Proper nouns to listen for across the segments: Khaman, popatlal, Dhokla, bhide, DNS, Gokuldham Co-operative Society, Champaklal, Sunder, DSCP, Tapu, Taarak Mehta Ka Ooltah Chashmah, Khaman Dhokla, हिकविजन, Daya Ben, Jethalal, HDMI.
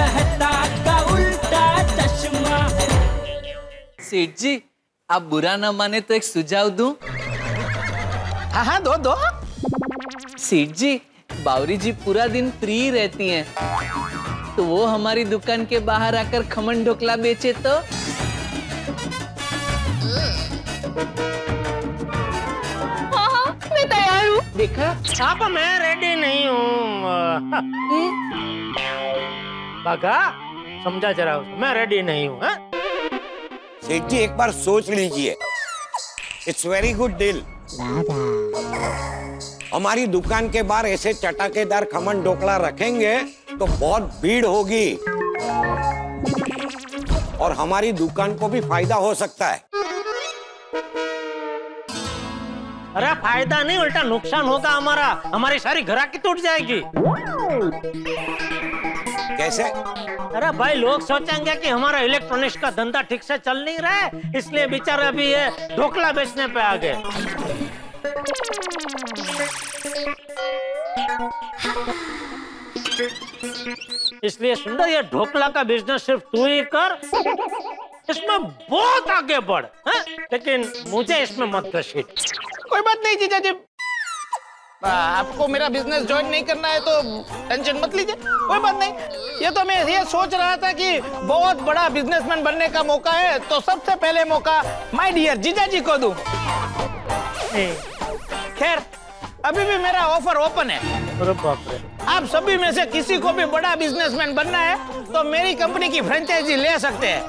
बहता का उल्टा चश्मा। सेठ जी आप बुरा ना माने तो एक सुझाव दूं? हाँ हाँ दो दो। सेठ जी बावरी जी पूरा दिन फ्री रहती हैं, तो वो हमारी दुकान के बाहर आकर खमन ढोकला बेचे तो? हाँ, मैं तैयार हूँ। देखा आप मैं रेडी नहीं हूँ। बाका समझा जरा उसको, मैं रेडी नहीं हूँ। सेठ जी एक बार सोच लीजिए, इट्स वेरी गुड डील। हमारी दुकान के बाहर ऐसे चटाकेदार खमन ढोकला रखेंगे तो बहुत भीड़ होगी और हमारी दुकान को भी फायदा हो सकता है। अरे फायदा नहीं, उल्टा नुकसान होगा हमारा, हमारी सारी ग्राहकी टूट जाएगी। कैसे? अरे भाई लोग सोचेंगे कि हमारा इलेक्ट्रॉनिक्स का धंधा ठीक से चल नहीं रहा है, इसलिए बेचारे अभी ये ढोकला बेचने पे आ गए। इसलिए सुंदर ये ढोकला का बिजनेस सिर्फ तू ही कर, इसमें बहुत आगे बढ़, है? लेकिन मुझे इसमें मत घसीट। कोई बात नहीं जीजा जी, आपको मेरा बिजनेस ज्वाइन नहीं करना है तो टेंशन मत लीजिए, कोई बात नहीं। ये तो मैं ये सोच रहा था कि बहुत बड़ा बिजनेसमैन बनने का मौका है तो सबसे पहले मौका माय डियर जीजा जी को दूं। खैर अभी भी मेरा ऑफर ओपन है, आप सभी में से किसी को भी बड़ा बिजनेसमैन बनना है तो मेरी कंपनी की फ्रेंचाइजी ले सकते हैं।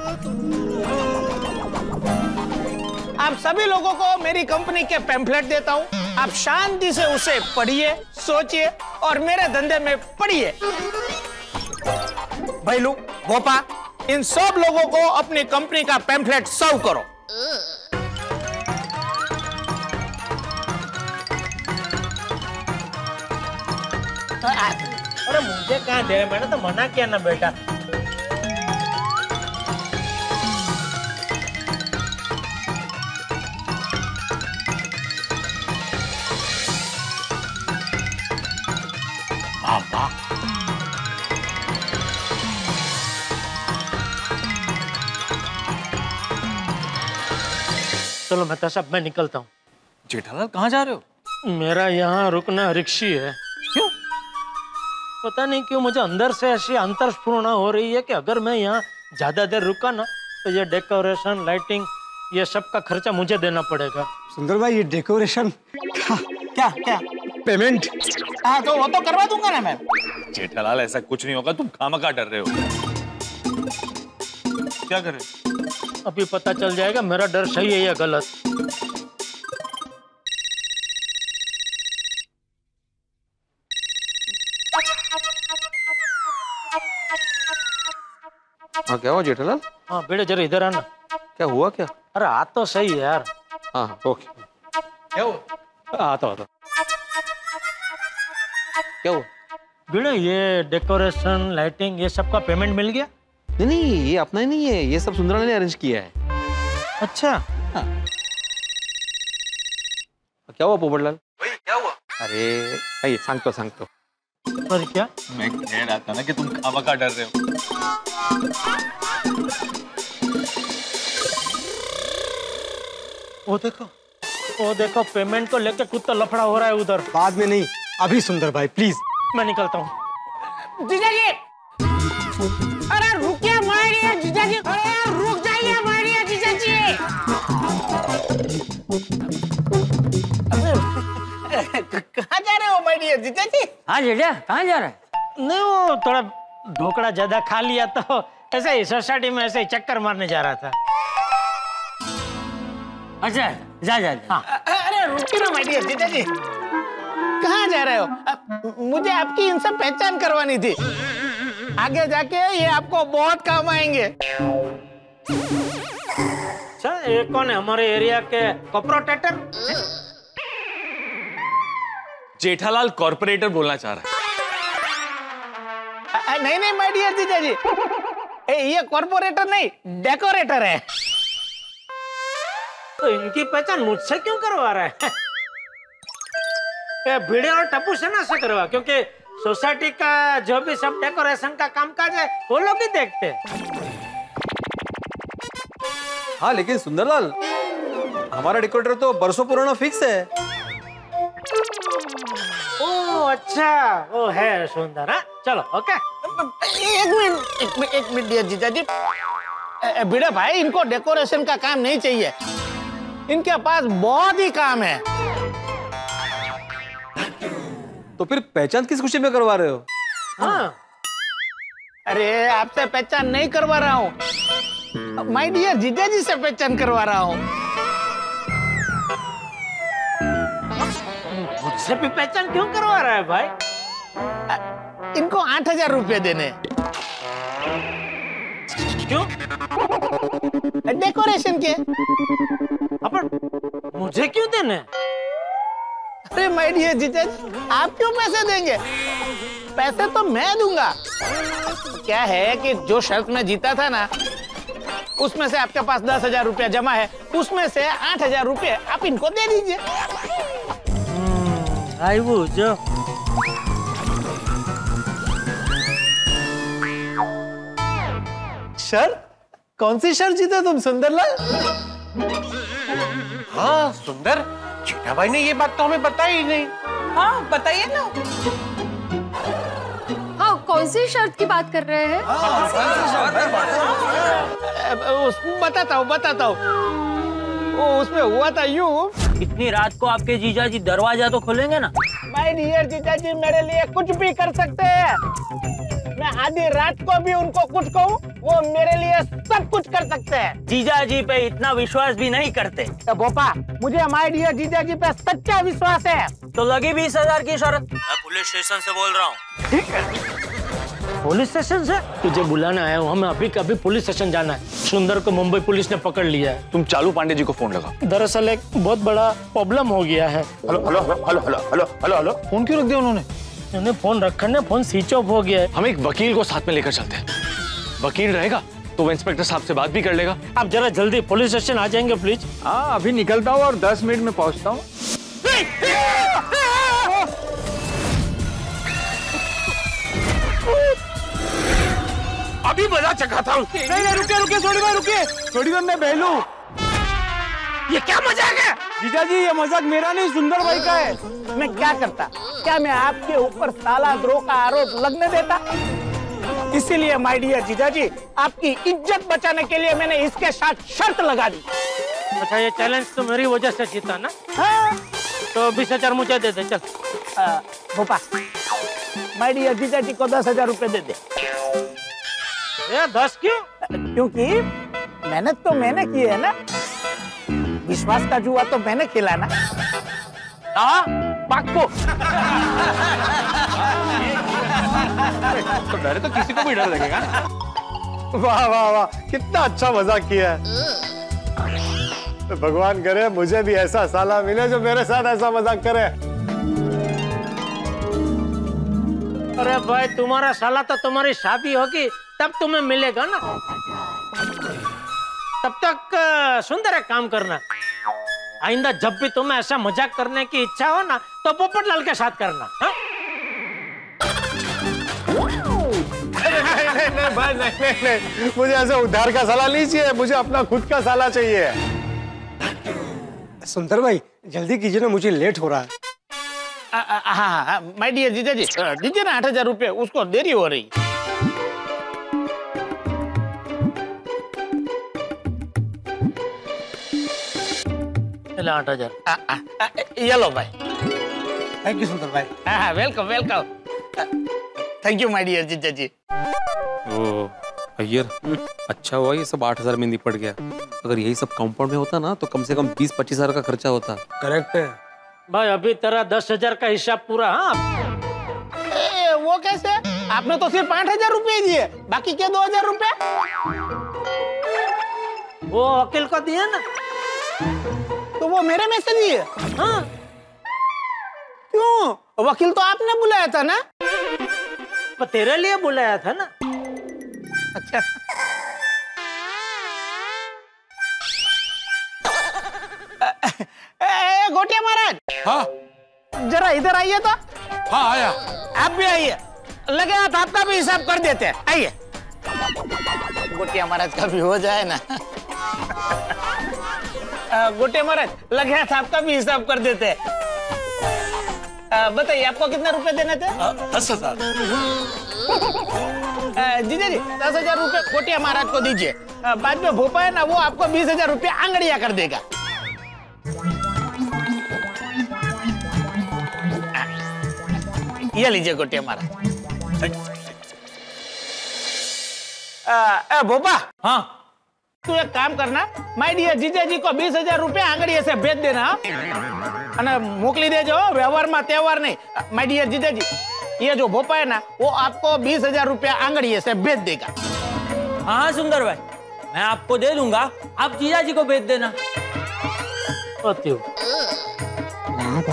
आप सभी लोगों को मेरी कंपनी के पैम्फलेट देता हूँ, आप शांति से उसे पढ़िए, सोचिए और मेरे धंधे में पढ़िए। भैलू भोपा इन सब लोगों को अपनी कंपनी का पैम्फलेट सर्व करो। अरे मुझे कहाँ दे रहे, मैंने तो मना किया ना बेटा। चलो मेहता साहब मैं निकलता हूँ। जेठालाल कहाँ जा रहे हो? मेरा यहाँ रुकना रिक्शी है। क्यों? पता नहीं क्यों मुझे अंदर से ऐसी अंतर्स्फुरणा हो रही है कि अगर मैं यहाँ ज्यादा देर रुका ना तो ये डेकोरेशन लाइटिंग ये सब का खर्चा मुझे देना पड़ेगा। सुंदर भाई ये डेकोरेशन क्या क्या पेमेंट? हाँ तो वो तो करवा दूंगा ना मैं। जेठालाल ऐसा कुछ नहीं होगा, तुम खामखा डर रहे हो। क्या करे अभी पता चल जाएगा मेरा डर सही है या गलत। हाँ क्या हुआ जेठालाल? हाँ बेटे जरा इधर आना। क्या हुआ क्या? अरे आ तो सही यार। हाँ ओके। क्या हुआ? आता क्या हुआ? बेटा ये डेकोरेशन लाइटिंग ये सब का पेमेंट मिल गया? नहीं नहीं ये अपना ही नहीं है, ये सब सुंदरा ने अरेंज किया है। अच्छा हाँ। क्या हुआ पोपटलाल? भाई क्या हुआ? अरे भाई सांग तो पर क्या मैं कह रहा था ना कि तुम खामखा डर रहे हो। वो देखो पेमेंट को लेकर कुत्ता लफड़ा हो रहा है उधर। बाद में नहीं अभी सुंदर भाई प्लीज, मैं निकलता हूँ। जीजा जी अरे रुकिए मारिए जीजा जी, अरे यार रुक जाइए मारिए जीजा जी। कहाँ जा रहे हो मारिए जीजा जी? हाँ जीजा कहाँ जा रहे हैं? नहीं वो थोड़ा ढोकला ज्यादा खा लिया तो ऐसे ही सोसाइटी में ऐसे ही चक्कर मारने जा रहा था। अच्छा जा जा, जा। हाँ। अरे रुकिए ना मारिए जीजा जी, कहाँ जा रहे हो? मुझे आपकी इनसे पहचान करवानी थी, आगे जाके ये आपको बहुत काम आएंगे। अच्छा ये कौन है हमारे एरिया के कॉर्पोरेटर? जेठालाल कॉर्पोरेटर बोलना चाह रहा है। नहीं नहीं माय डियर जीजा जी ये कॉर्पोरेटर नहीं डेकोरेटर है। तो इनकी पहचान मुझसे क्यों करवा रहा है? भिड़े और टप्पू से ना करवा, क्योंकि सोसाइटी का जो भी सब डेकोरेशन का काम काज है वो लोग ही देखते हैं। हाँ लेकिन सुंदरलाल हमारा डेकोरेटर तो बरसों पुराना फिक्स है। ओ अच्छा वो है सुंदर। हाँ चलो ओके। एक मिनट दिया जीजाजी। भिड़े भाई इनको डेकोरेशन का काम नहीं चाहिए, इनके पास बहुत ही काम है। तो फिर पहचान किस खुशी में करवा रहे हो? हाँ अरे आपसे पहचान नहीं करवा रहा हूँ माय डियर, जीजाजी से पहचान करवा रहा हूँ। मुझसे भी पहचान क्यों करवा रहा है भाई? इनको 8,000 रुपये देने। क्यों? डेकोरेशन के। अपन मुझे क्यों देने? अरे माय डियर जीजाजी आप क्यों पैसे देंगे? पैसे तो मैं दूंगा। क्या है कि जो शर्त में जीता था ना उसमें से आपके पास 10,000 रुपया जमा है, उसमें से 8,000 रुपये आप इनको दे दीजिए। आई वो जो शर्त? कौन सी शर्त जीते तुम सुंदरलाल? हाँ सुंदर, चीना भाई ने ये बात तो हमें बताई ही नहीं। हाँ बताइए ना। हाँ कौन सी शर्त की बात कर रहे हैं? बताता हूँ। उसमें हुआ था यूँ। इतनी रात को आपके जीजाजी दरवाजा तो खोलेंगे ना? माय डियर जीजाजी मेरे लिए कुछ भी कर सकते हैं। मैं आधी रात को भी उनको कुछ कहूँ वो मेरे लिए सब कुछ कर सकते हैं। जीजाजी पे इतना विश्वास भी नहीं करते। तो बोपा मुझे हमारे डियर जीजाजी पे सच्चा विश्वास है। तो लगी 20,000 की शर्त। मैं पुलिस स्टेशन से बोल रहा हूँ। ठीक है पुलिस स्टेशन से? तुझे बुलाना है हमें, अभी कभी पुलिस स्टेशन जाना है। सुंदर को मुंबई पुलिस ने पकड़ लिया है। तुम चालू पांडे जी को फोन लगा। दरअसल एक बहुत बड़ा प्रॉब्लम हो गया है। हेलो फोन क्यों रख दिया उन्होंने? उन्होंने फोन रखा ना, फोन स्विच ऑफ हो गया है। हम एक वकील को साथ में लेकर चलते हैं, वकील रहेगा तो वो इंस्पेक्टर साहब से बात भी कर लेगा। आप जरा जल्दी पुलिस स्टेशन आ जाएंगे प्लीज। हाँ अभी निकलता हूँ और 10 मिनट में पहुँचता हूँ। अभी बजा चखाता हूँ। नहीं रुके थोड़ी देर मैं बहलू। ये क्या मजाक है? जीजाजी ये मजाक मेरा नहीं सुंदर भाई का है। मैं क्या करता? क्या मैं आपके ऊपर साला द्रोह का आरोप लगने देता? इसीलिए माय डियर जीजाजी आपकी इज्जत बचाने के लिए मैंने इसके साथ शर्त लगा दी। अच्छा ये चैलेंज तो मेरी वजह से जीता ना? हाँ। तो 20,000 मुझे दे दे। चल भोपा माय डियर जीजाजी को 10,000 रुपए दे दे। ये 10 क्यों? क्योंकि मेहनत तो मैंने की है ना, विश्वास का जुआ तो मैंने खेला ना। हाँ पाको। तो डरे तो किसी को भी डर लगेगा। वाह वाह वाह कितना अच्छा मजाक किया है। तो भगवान करे मुझे भी ऐसा साला मिले जो मेरे साथ ऐसा मजाक करे। अरे भाई तुम्हारा साला तो तुम्हारी शादी होगी तब तुम्हें मिलेगा ना, तब तक सुंदर एक काम करना, आइंदा जब भी तुम्हें ऐसा मजाक करने की इच्छा हो ना तो पोपटलाल के साथ करना। हा? नहीं भाई नहीं, मुझे ऐसे उधार का साला नहीं चाहिए, मुझे अपना खुद का साला चाहिए। सुंदर भाई जल्दी कीजिए ना, मुझे लेट हो रहा है। हाँ माय डियर जीजाजी दीजिए ना 8,000 रुपये, उसको देरी हो रही। चलो 8,000 ये लो भाई। थैंक यू सुंदर भाई। हाँ welcome welcome. Thank you my dear जीजाजी। ओ अय्यर अच्छा हुआ ये सब 8,000 में निपट गया, अगर यही सब कंपाउंड में होता ना तो कम से कम 20-25,000 का खर्चा होता। करेक्ट है भाई, अभी तेरा 10,000 का हिसाब पूरा। हाँ वो कैसे? आपने तो सिर्फ 5,000 रुपये दिए, बाकी के 2,000 रुपये वो वकील को दिए ना, तो वो मेरे में से दिए। हाँ क्यों? वकील तो आपने बुलाया था ना, तेरे लिए बुलाया था ना। अच्छा गोटिया महाराज। हाँ जरा इधर आइए तो। हाँ आया। आप भी आइए, लगे हाथ आपका भी हिसाब कर देते हैं। आइए गोटिया महाराज का भी हो जाए ना। गोटिया महाराज लगे हाथ आपका भी हिसाब कर देते हैं। बताइए आपको कितना रुपए देने थे? 10,000। जीजा जी 10,000 रुपए गोटिया महाराज को दीजिए, बाद में भोपा है ना वो आपको 20,000 रुपये आंगड़िया कर देगा। ये लीजिए गोटिया महाराज। भोपा हाँ तू एक काम करना, माय डियर जीजा जी को 20,000 रुपये आंगड़िया से भेज देना અને મોકલી દેજો વ્યવહારમાં તહેવાર નહીં। માય ડિયર જીજાજી ये जो भोपा है ना वो आपको 20,000 रुपया आंगड़िए से भेज देगा। हाँ सुंदर भाई मैं आपको दे दूंगा, आप जीजा जी को भेज देना।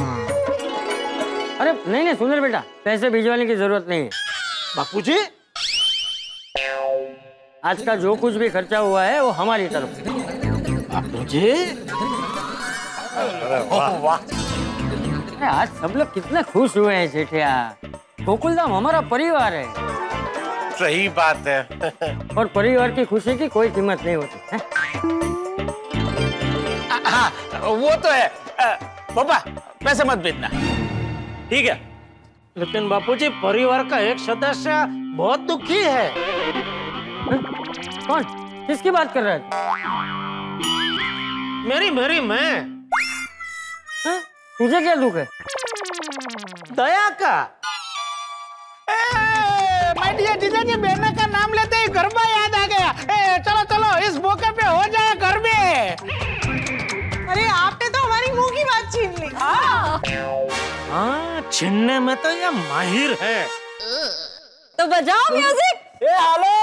अरे नहीं नहीं सुंदर बेटा पैसे भिजवाने की जरूरत नहीं है। बापू जी आज का जो कुछ भी खर्चा हुआ है वो हमारी तरफ से। बापू जी वाह आज सब लोग कितना खुश हुए हैं जेठिया, गोकुलधाम हमारा परिवार है। सही बात है। और परिवार की खुशी की कोई कीमत नहीं होती है? वो तो है। पापा पैसे मत भेजना ठीक है, लेकिन बापूजी परिवार का एक सदस्य बहुत दुखी है। कौन किसकी बात कर रहा है? मेरी मैं। तुझे क्या दुख है? दया का। माय डियर जीजाजी बहना का नाम लेते ही गरबा याद आ गया। चलो चलो इस मौके पे हो जाए गरबे। अरे आपने तो हमारी मुंह की बात छीन ली। हाँ छीनने में तो ये माहिर है। तो बजाओ म्यूजिक। ए हेलो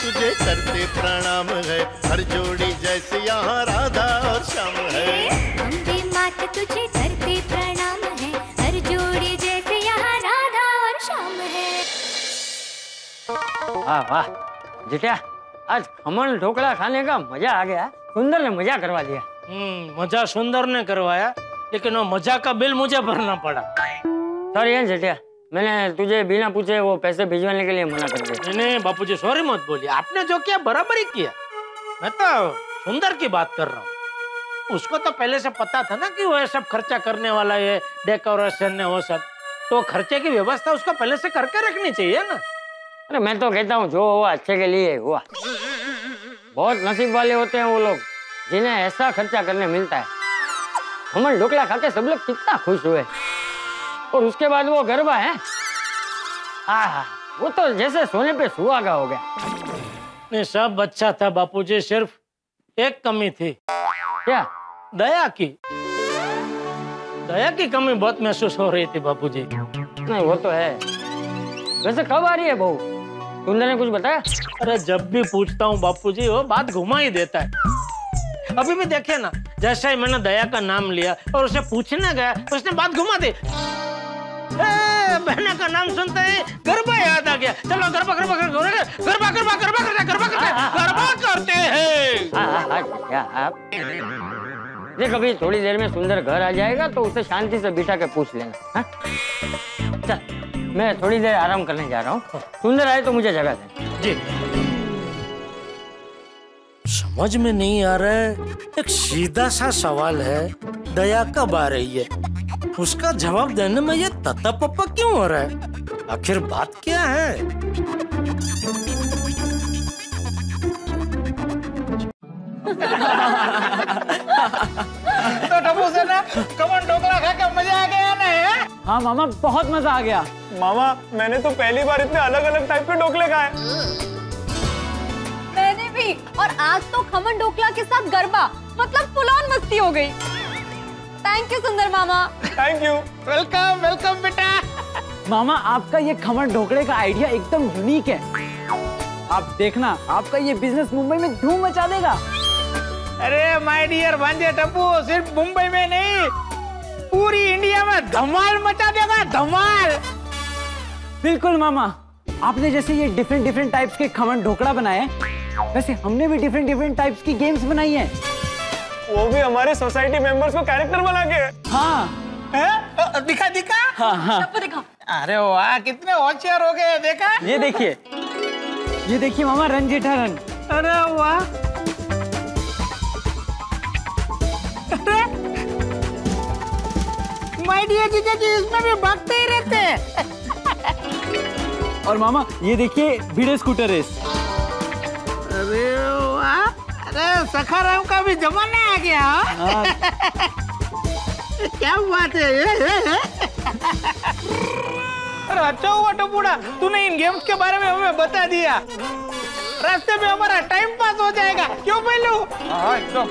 तुझे करते प्रणाम है, हर जोड़ी जैसे यहाँ राधा और श्याम है। अम्बे माता तुझे करते प्रणाम है, हर जोड़ी जैसे यहाँ राधा और श्याम है। वाह वाह जेठा आज खमन ढोकला खाने का मजा आ गया। सुंदर ने मजा करवा दिया। मजा सुंदर ने करवाया लेकिन वो मजा का बिल मुझे भरना पड़ा। सॉरी है जेठा मैंने तुझे बिना पूछे वो पैसे भिजवाने के लिए मना कर दिया। नहीं बापूजी सॉरी मत बोलिए, आपने जो किया बराबर ही किया। मैं तो सुंदर की बात कर रहा हूँ, उसको तो पहले से पता था ना कि वो सब खर्चा करने वाला है, डेकोरेशन ने वो सब, तो खर्चे की व्यवस्था उसको पहले से करके रखनी चाहिए ना। अरे मैं तो कहता हूँ जो हुआ अच्छे के लिए हुआ। बहुत नसीब वाले होते हैं वो लोग जिन्हें ऐसा खर्चा करने मिलता है। हमन ढोकला खा के सब लोग कितना खुश हुए और उसके बाद वो गरबा है। आहा, वो तो जैसे सोने पे सुहागा हो गया। नहीं सब अच्छा था बापूजी, सिर्फ एक कमी थी। क्या? दया की। दया की कमी बहुत महसूस हो रही थी बापूजी। नहीं वो तो है। वैसे कब आ रही है बहू? सुंदर ने कुछ बताया? अरे जब भी पूछता हूँ बापूजी वो बात घुमा ही देता है। अभी भी देखे ना जैसा ही मैंने दया का नाम लिया और उसे पूछने गया उसने बात घुमा दी। बहना का नाम सुनते ही गरबा याद आ गया। चलो गरबा गरबा गरबा गरबा गरबा गरबा गरबा गरबा गरबा करते हैं। देख अभी थोड़ी देर में सुंदर घर आ जाएगा तो उसे शांति से बिठा के पूछ लेना। चल मैं थोड़ी देर आराम करने जा रहा हूँ, सुंदर आए तो मुझे जगा देना। जी समझ में नहीं आ रहा है, एक सीधा सा सवाल है दया कब आ रही है, उसका जवाब देने में ये तता पप्पा क्यों हो रहा है? आखिर बात क्या है? तो टप्पू से ना खमन ढोकला खा के मजा आ गया ना? हाँ मामा बहुत मजा आ गया। मामा मैंने तो पहली बार इतने अलग अलग टाइप के ढोकले खाए। मैंने भी, और आज तो खमन ढोकला के साथ गरबा, मतलब फुल-ऑन मस्ती हो गई। थैंक यू सुंदर मामा। Thank you. वेलकम वेलकम बेटा। मामा आपका ये खमन ढोकले का आइडिया एकदम यूनिक है। आप देखना आपका ये बिजनेस मुंबई में धूम मचा देगा। अरे माय डियर भांजे टप्पू सिर्फ मुंबई में नहीं पूरी इंडिया में धमाल मचा देगा, धमाल। बिल्कुल मामा आपने जैसे ये डिफरेंट डिफरेंट टाइप्स के खमन ढोकला बनाए वैसे हमने भी डिफरेंट डिफरेंट टाइप्स की गेम्स बनाई है। वो भी हमारे सोसाइटी मेंबर्स को कैरेक्टर बना के। हाँ है? दिखा दिखा। हाँ हाँ सबको दिखा। अरे वाह कितने होशियार हो गए, देखा? ये देखिए मामा रन जेठा रन। अरे वाह माय डियर जीजा जी, इसमें भी भागते ही रहते हैं। और मामा ये देखिए भिड़े स्कूटर रेस। अरे वाह, अरे सखाराम का भी जमाना आ गया। हाँ। क्या बात है ये? अरे अच्छा हुआ टपूड़ा, तूने इन गेम्स के बारे में हमें बता दिया, रास्ते में हमारा टाइम पास हो जाएगा, क्यों पहलू? हाँ एकदम।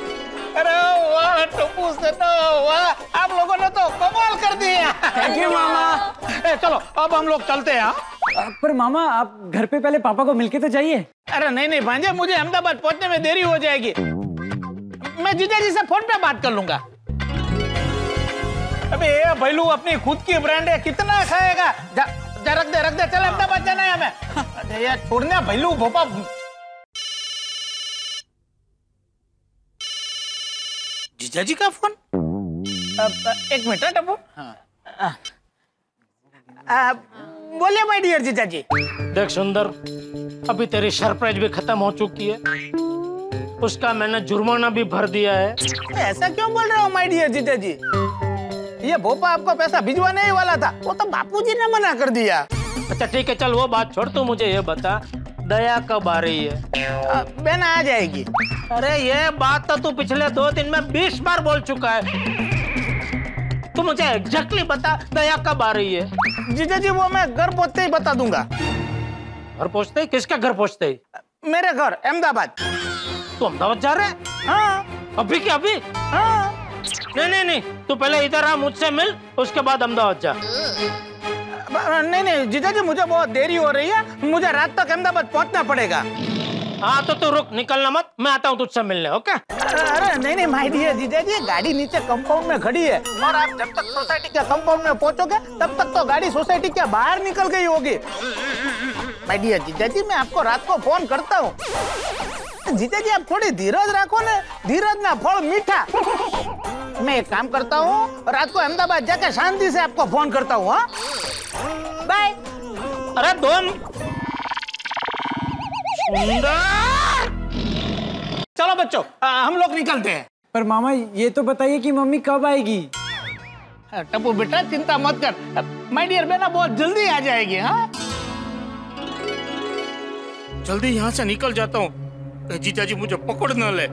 अरे वाह टप्पू से तो वाह, आप लोगों ने तो कमाल कर दिया। थैंक यू मामा। चलो अब हम लोग चलते हैं। पर मामा आप घर पे पहले पापा को मिलके तो जाइए। अरे नहीं नहीं भांजे, मुझे अहमदाबाद पहुंचने में देरी हो जाएगी, मैं जीजा जी से फोन पे बात कर लूंगा। अबे भैलू अपनी खुद की ब्रांड है, कितना खाएगा। जा रख दे चल, अहमदाबाद जाना है हमें। छोड़ना भैलू भोपा। जीजा जी का फोन। एक मिनट टप्पू। हाँ बोले माय डियर जीजा जी। देख सुंदर, अभी तेरी सरप्राइज भी खत्म हो चुकी है, उसका मैंने जुर्माना भी भर दिया है। ऐसा क्यों बोल रहे हो माय डियर जीजा जी? ये भोपा आपको पैसा भिजवाने ही वाला था, वो तो बापूजी ने मना कर दिया। अच्छा ठीक है चल वो बात छोड़, तू मुझे ये बता दया कब आ रही है? बेन आ जाएगी। अरे ये बात तो तू पिछले 2 दिन में 20 बार बोल चुका है, तू मुझे एग्जैक्टली बता दया कब आ रही है? जीजा जी वो मैं घर पहुंचते ही बता दूंगा। घर पहुंचते ही? किसके घर पहुंचते ही? मेरे घर अहमदाबाद। तू अहमदाबाद जा रहे है? हाँ। अभी क्या अभी? हाँ। नहीं तू पहले इधर आ, मुझसे मिल, उसके बाद अहमदाबाद जा। नहीं जीजा जी मुझे बहुत देरी हो रही है, मुझे रात तक अहमदाबाद पहुंचना पड़ेगा। हाँ तो तू रुक, निकलना मत, मैं आता हूँ तुझसे मिलने। ओके? अरे नहीं माय डियर जीजा जी, गाड़ी नीचे कंपाउंड में खड़ी है, और आप जब तक सोसाइटी के कंपाउंड में पहुंचोगे तब तक तो गाड़ी सोसाइटी के बाहर निकल गई होगी। माय डियर जीजा जी मैं आपको रात को फोन करता हूँ। जीजा जी आप थोड़ी धीरज रखो ना, धीरज ना फल मीठा। मैं एक काम करता हूँ, रात को अहमदाबाद जाकर शांति से आपको फोन करता हूँ। बाय। अरे दोन सुंदर, चलो बच्चों हम लोग निकलते हैं। पर मामा ये तो बताइए कि मम्मी कब आएगी? टप्पू बेटा चिंता मत कर, माय डियर बेना बहुत जल्दी आ जाएगी। हाँ जल्दी यहाँ से निकल जाता हूँ, जीजा जी मुझे पकड़ न ले।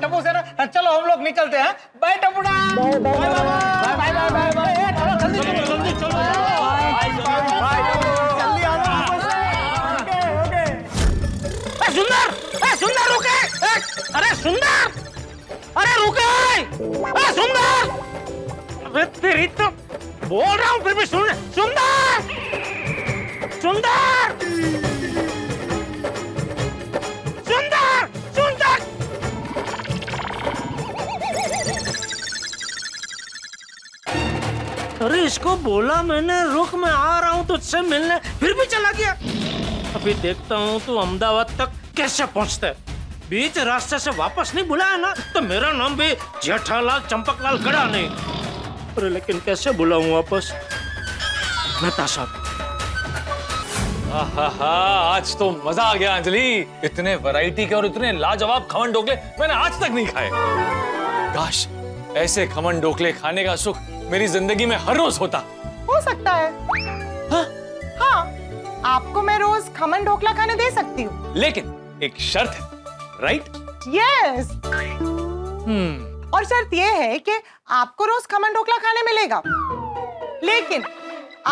टप्पू सर चलो हम लोग निकलते हैं। बाय टप्पूड़ा। Bye bye bye bye bye bye. चलो जल्दी जल्दी चलो। बाय जल्दी आना। ओके। सुंदर रुके। अरे सुंदर, अरे रुके। सुंदर अरे तेरी तो बोल रहा हूँ फिर भी सुन। सुंदर सुंदर अरे इसको बोला मैंने रुक, मैं आ रहा हूँ तुझसे मिलने, फिर भी चला गया। अभी देखता हूँ तू अहमदाबाद तक कैसे पहुँचता है, बीच रास्ते से वापस नहीं बुलाया ना तो मेरा नाम भी जेठालाल चंपकलाल गड़ा नहीं। अरे लेकिन कैसे बुलाऊँ वापस? मेहता साहब। आहा आज तो मजा आ गया अंजलि, इतने वैरायटी के और इतने लाजवाब खमन ढोकले मैंने आज तक नहीं खाए। काश ऐसे खमन ढोकले खाने का सुख मेरी जिंदगी में हर रोज होता। हो सकता है। हाँ? हाँ, आपको मैं रोज खमन ढोकला खाने दे सकती हूँ, लेकिन एक शर्त है, राइट? यस। और शर्त ये है कि आपको रोज खमन ढोकला खाने मिलेगा, लेकिन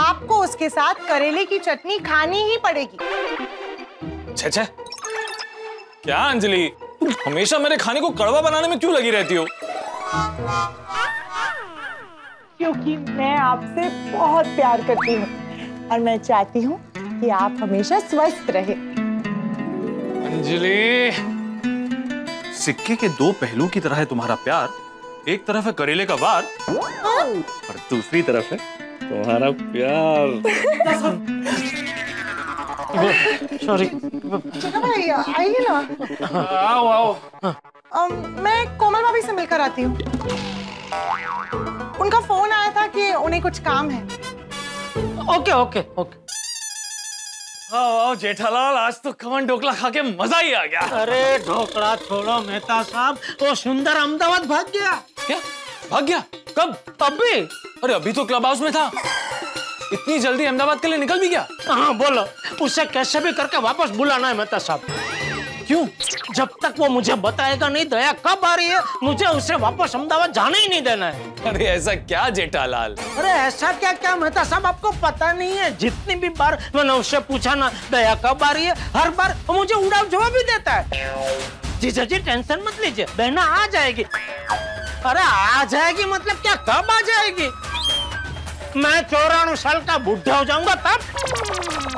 आपको उसके साथ करेले की चटनी खानी ही पड़ेगी। छे क्या अंजलि, हमेशा मेरे खाने को कड़वा बनाने में क्यों लगी रहती हो? क्योंकि मैं आपसे बहुत प्यार करती हूँ और मैं चाहती हूँ कि आप हमेशा स्वस्थ रहे। अंजलि, सिक्के के 2 पहलू की तरह है तुम्हारा प्यार, एक तरफ है करेले का वार और दूसरी तरफ है तुम्हारा प्यार। सॉरी। आइए ना। आओ आओ। मैं कोमल भाभी से मिलकर आती हूँ। उनका फोन आया था कि उन्हें कुछ काम है। Okay okay okay. हाँ जेठालाल, आज तो खमन ढोकला खा के मजा ही आ गया। अरे ढोकला छोड़ो मेहता साहब, वो सुंदर अहमदाबाद भाग गया। क्या भाग गया? कब? तब भी? अरे अभी तो क्लब हाउस में था। इतनी जल्दी अहमदाबाद के लिए निकल भी गया? हाँ बोलो, उसे कैसे भी करके वापस बुलाना है मेहता साहब। क्यों? जब तक वो मुझे बताएगा नहीं दया कब आ रही है, मुझे उसे वापस अहमदाबाद जाने ही नहीं देना है। अरे ऐसा क्या जेठालाल? अरे ऐसा क्या क्या मेहता साहब, आपको पता नहीं है, जितनी भी बार मैंने उससे पूछा ना दया कब आ रही है, हर बार मुझे उड़ाव जवाब ही देता है। जीजा जी टेंशन मत लीजिए, बहना आ जाएगी। अरे आ जाएगी मतलब क्या, कब आ जाएगी? मैं 94 साल का बुढ़ा हो जाऊंगा तब।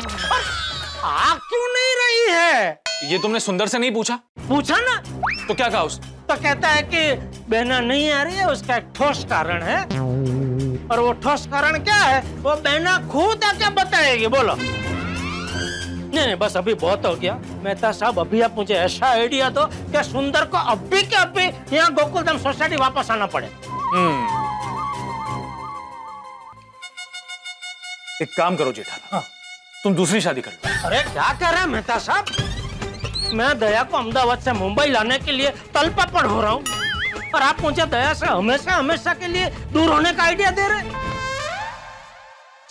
आ क्यों नहीं रही है? ये तुमने सुंदर से नहीं पूछा? पूछा ना। तो क्या कहा उसने? तो कहता है कि बहना नहीं आ रही है, उसका एक ठोस कारण है। और वो ठोस कारण क्या है वो बहना खुद आके बताएगी। बोलो। नहीं नहीं बस अभी बहुत हो गया मेहता साहब, अभी आप मुझे ऐसा आइडिया दो कि सुंदर को अभी के अभी यहाँ गोकुलधाम सोसाइटी वापस आना पड़े। एक काम करो जेठालाल, हाँ। तुम दूसरी शादी कर लो। अरे क्या कह रहे हैं मेहता साहब, मैं दया को अहमदाबाद से मुंबई लाने के लिए तलपपड़ हो रहा हूँ, पर आप मुझे दया से हमेशा हमेशा के लिए दूर होने का आइडिया दे रहे।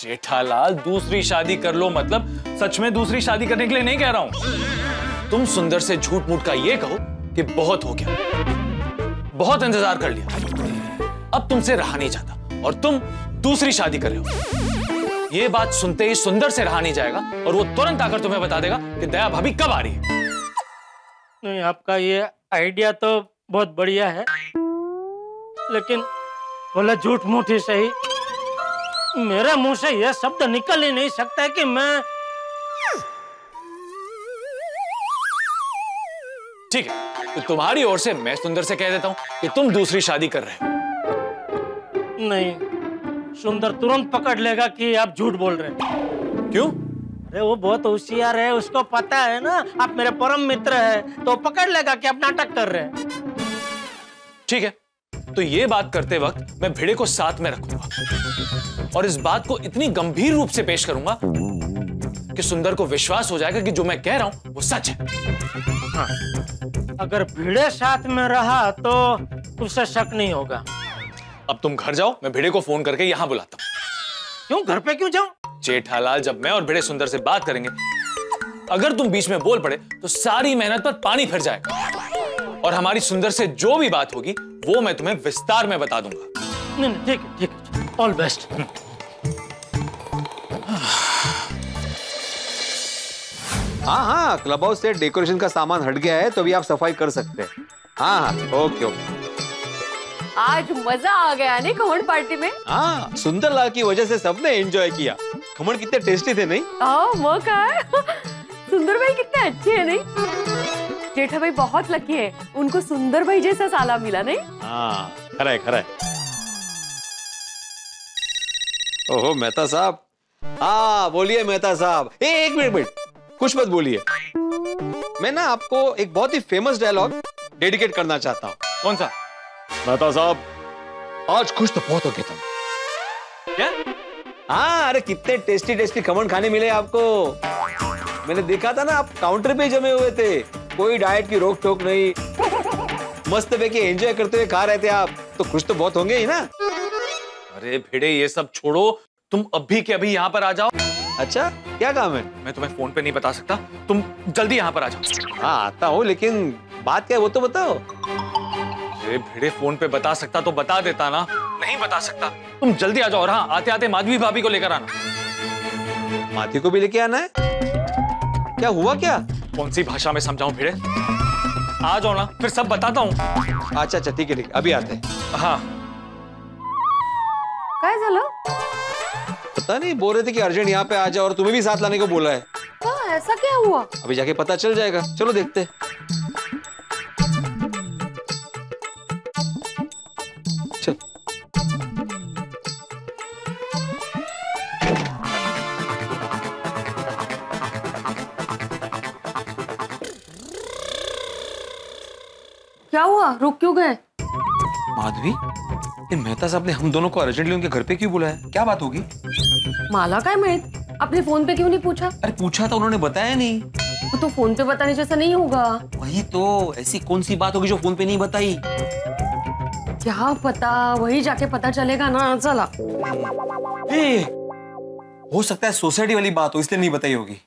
जेठालाल दूसरी शादी कर लो मतलब सच में दूसरी शादी करने के लिए नहीं कह रहा हूं। तुम सुंदर से झूठ मूठ का ये कहो कि बहुत हो गया, बहुत इंतजार कर लिया, अब तुमसे रहा नहीं जाता, और तुम दूसरी शादी कर रहे हो। ये बात सुनते ही सुंदर से रहा नहीं जाएगा और वो तुरंत आकर तुम्हें बता देगा कि दया भाभी कब आ रही है। नहीं, आपका ये आइडिया तो बहुत बढ़िया है, लेकिन बोला झूठ मूठ ही सही, मेरे मुंह से यह शब्द निकल ही नहीं सकता है कि मैं। ठीक है, तो तुम्हारी ओर से मैं सुंदर से कह देता हूं कि तुम दूसरी शादी कर रहे हो। नहीं, सुंदर तुरंत पकड़ लेगा कि आप झूठ बोल रहे हैं। क्यों? अरे वो बहुत होशियार है, उसको पता है ना आप मेरे परम मित्र हैं, तो पकड़ लेगा कि आप नाटक कर रहे हैं। ठीक है, तो ये बात करते वक्त मैं भिड़े को साथ में रखूंगा और इस बात को इतनी गंभीर रूप से पेश करूंगा कि सुंदर को विश्वास हो जाएगा कि जो मैं कह रहा हूं वो सच है। हाँ। अगर भिड़े साथ में रहा तो उससे शक नहीं होगा। अब तुम घर जाओ, मैं भिड़े को फोन करके यहां बुलाता हूं। क्यों घर पे क्यों जाऊं? जेठालाल जब मैं और भिड़े सुंदर से बात करेंगे, अगर तुम बीच में बोल पड़े तो सारी मेहनत पर पानी फिर जाएगा, और हमारी सुंदर से जो भी बात होगी वो मैं तुम्हें विस्तार में बता दूंगा। नहीं नहीं ठीक है ठीक है, ऑल बेस्ट। हाँ हाँ, क्लब हाउस से डेकोरेशन का सामान हट गया है तो अभी आप सफाई कर सकते हैं। हाँ हाँ ओके ओके। आज मजा आ गया ना खमण पार्टी में। हाँ, सुंदरलाल की वजह से सबने एंजॉय किया। खमण कितने टेस्टी थे नहीं? वो सुंदर भाई कितने अच्छे है नहीं? जेठा भाई बहुत लकी है, उनको सुंदर भाई जैसा साला मिला नहीं। हाँ खरा है खरा है। ओहो मेहता साहब, हाँ बोलिए मेहता साहब। एक मिनट, कुछ मत बोलिए, मैं ना आपको एक बहुत ही फेमस डायलॉग डेडिकेट करना चाहता हूँ। कौन सा? मेहता साहब आज खुश तो बहुत हो गया था। क्या? हाँ अरे कितने टेस्टी टेस्टी खमण खाने मिले आपको, मैंने देखा था ना आप काउंटर पे जमे हुए थे, कोई डाइट की रोक टोक नहीं, मस्त पैके एंजॉय करते हुए खा रहे थे आप, तो खुश तो बहुत होंगे ही ना। अरे भिड़े ये सब छोड़ो, तुम अभी के अभी यहाँ पर आ जाओ। अच्छा क्या काम है? मैं तुम्हें फोन पे नहीं बता सकता, तुम जल्दी यहाँ पर आ जाओ। हाँ आता हूँ, लेकिन बात क्या है वो तो बताओ। अरे भिड़े फोन पे बता सकता तो बता देता ना, नहीं बता सकता। तुम जल्दी आ जाओ, और हाँ आते आते माधवी भाभी को लेकर आना। माधवी को भी लेके आना है? क्या हुआ क्या? कौन सी भाषा में समझाऊं भिड़े? आ जाओ ना, फिर सब बताता हूँ। अच्छा अच्छा ठीक है ठीक, अभी आते हैं। हाँ क्या झालं? पता नहीं, बोल रहे थे कि अर्जेंट यहाँ पे आ जाओ और तुम्हें भी साथ लाने को बोला है। हाँ ऐसा क्या हुआ? अभी जाके पता चल जाएगा, चलो देखते। चल क्या हुआ, रुक क्यों गए? माधवी, मेहता साहब ने हम दोनों को अर्जेंटली उनके घर पे क्यों बुलाया? क्या बात होगी? माला का है मेहता, आपने फोन पे क्यों नहीं पूछा? अरे पूछा तो उन्होंने बताया नहीं। तो फोन पे बताने जैसा नहीं होगा। वही तो, ऐसी कौन सी बात होगी जो फोन पे नहीं बताई? क्या पता, वही जाके पता चलेगा ना। चला, हो सकता है सोसाइटी वाली बात हो इसलिए नहीं बताई होगी।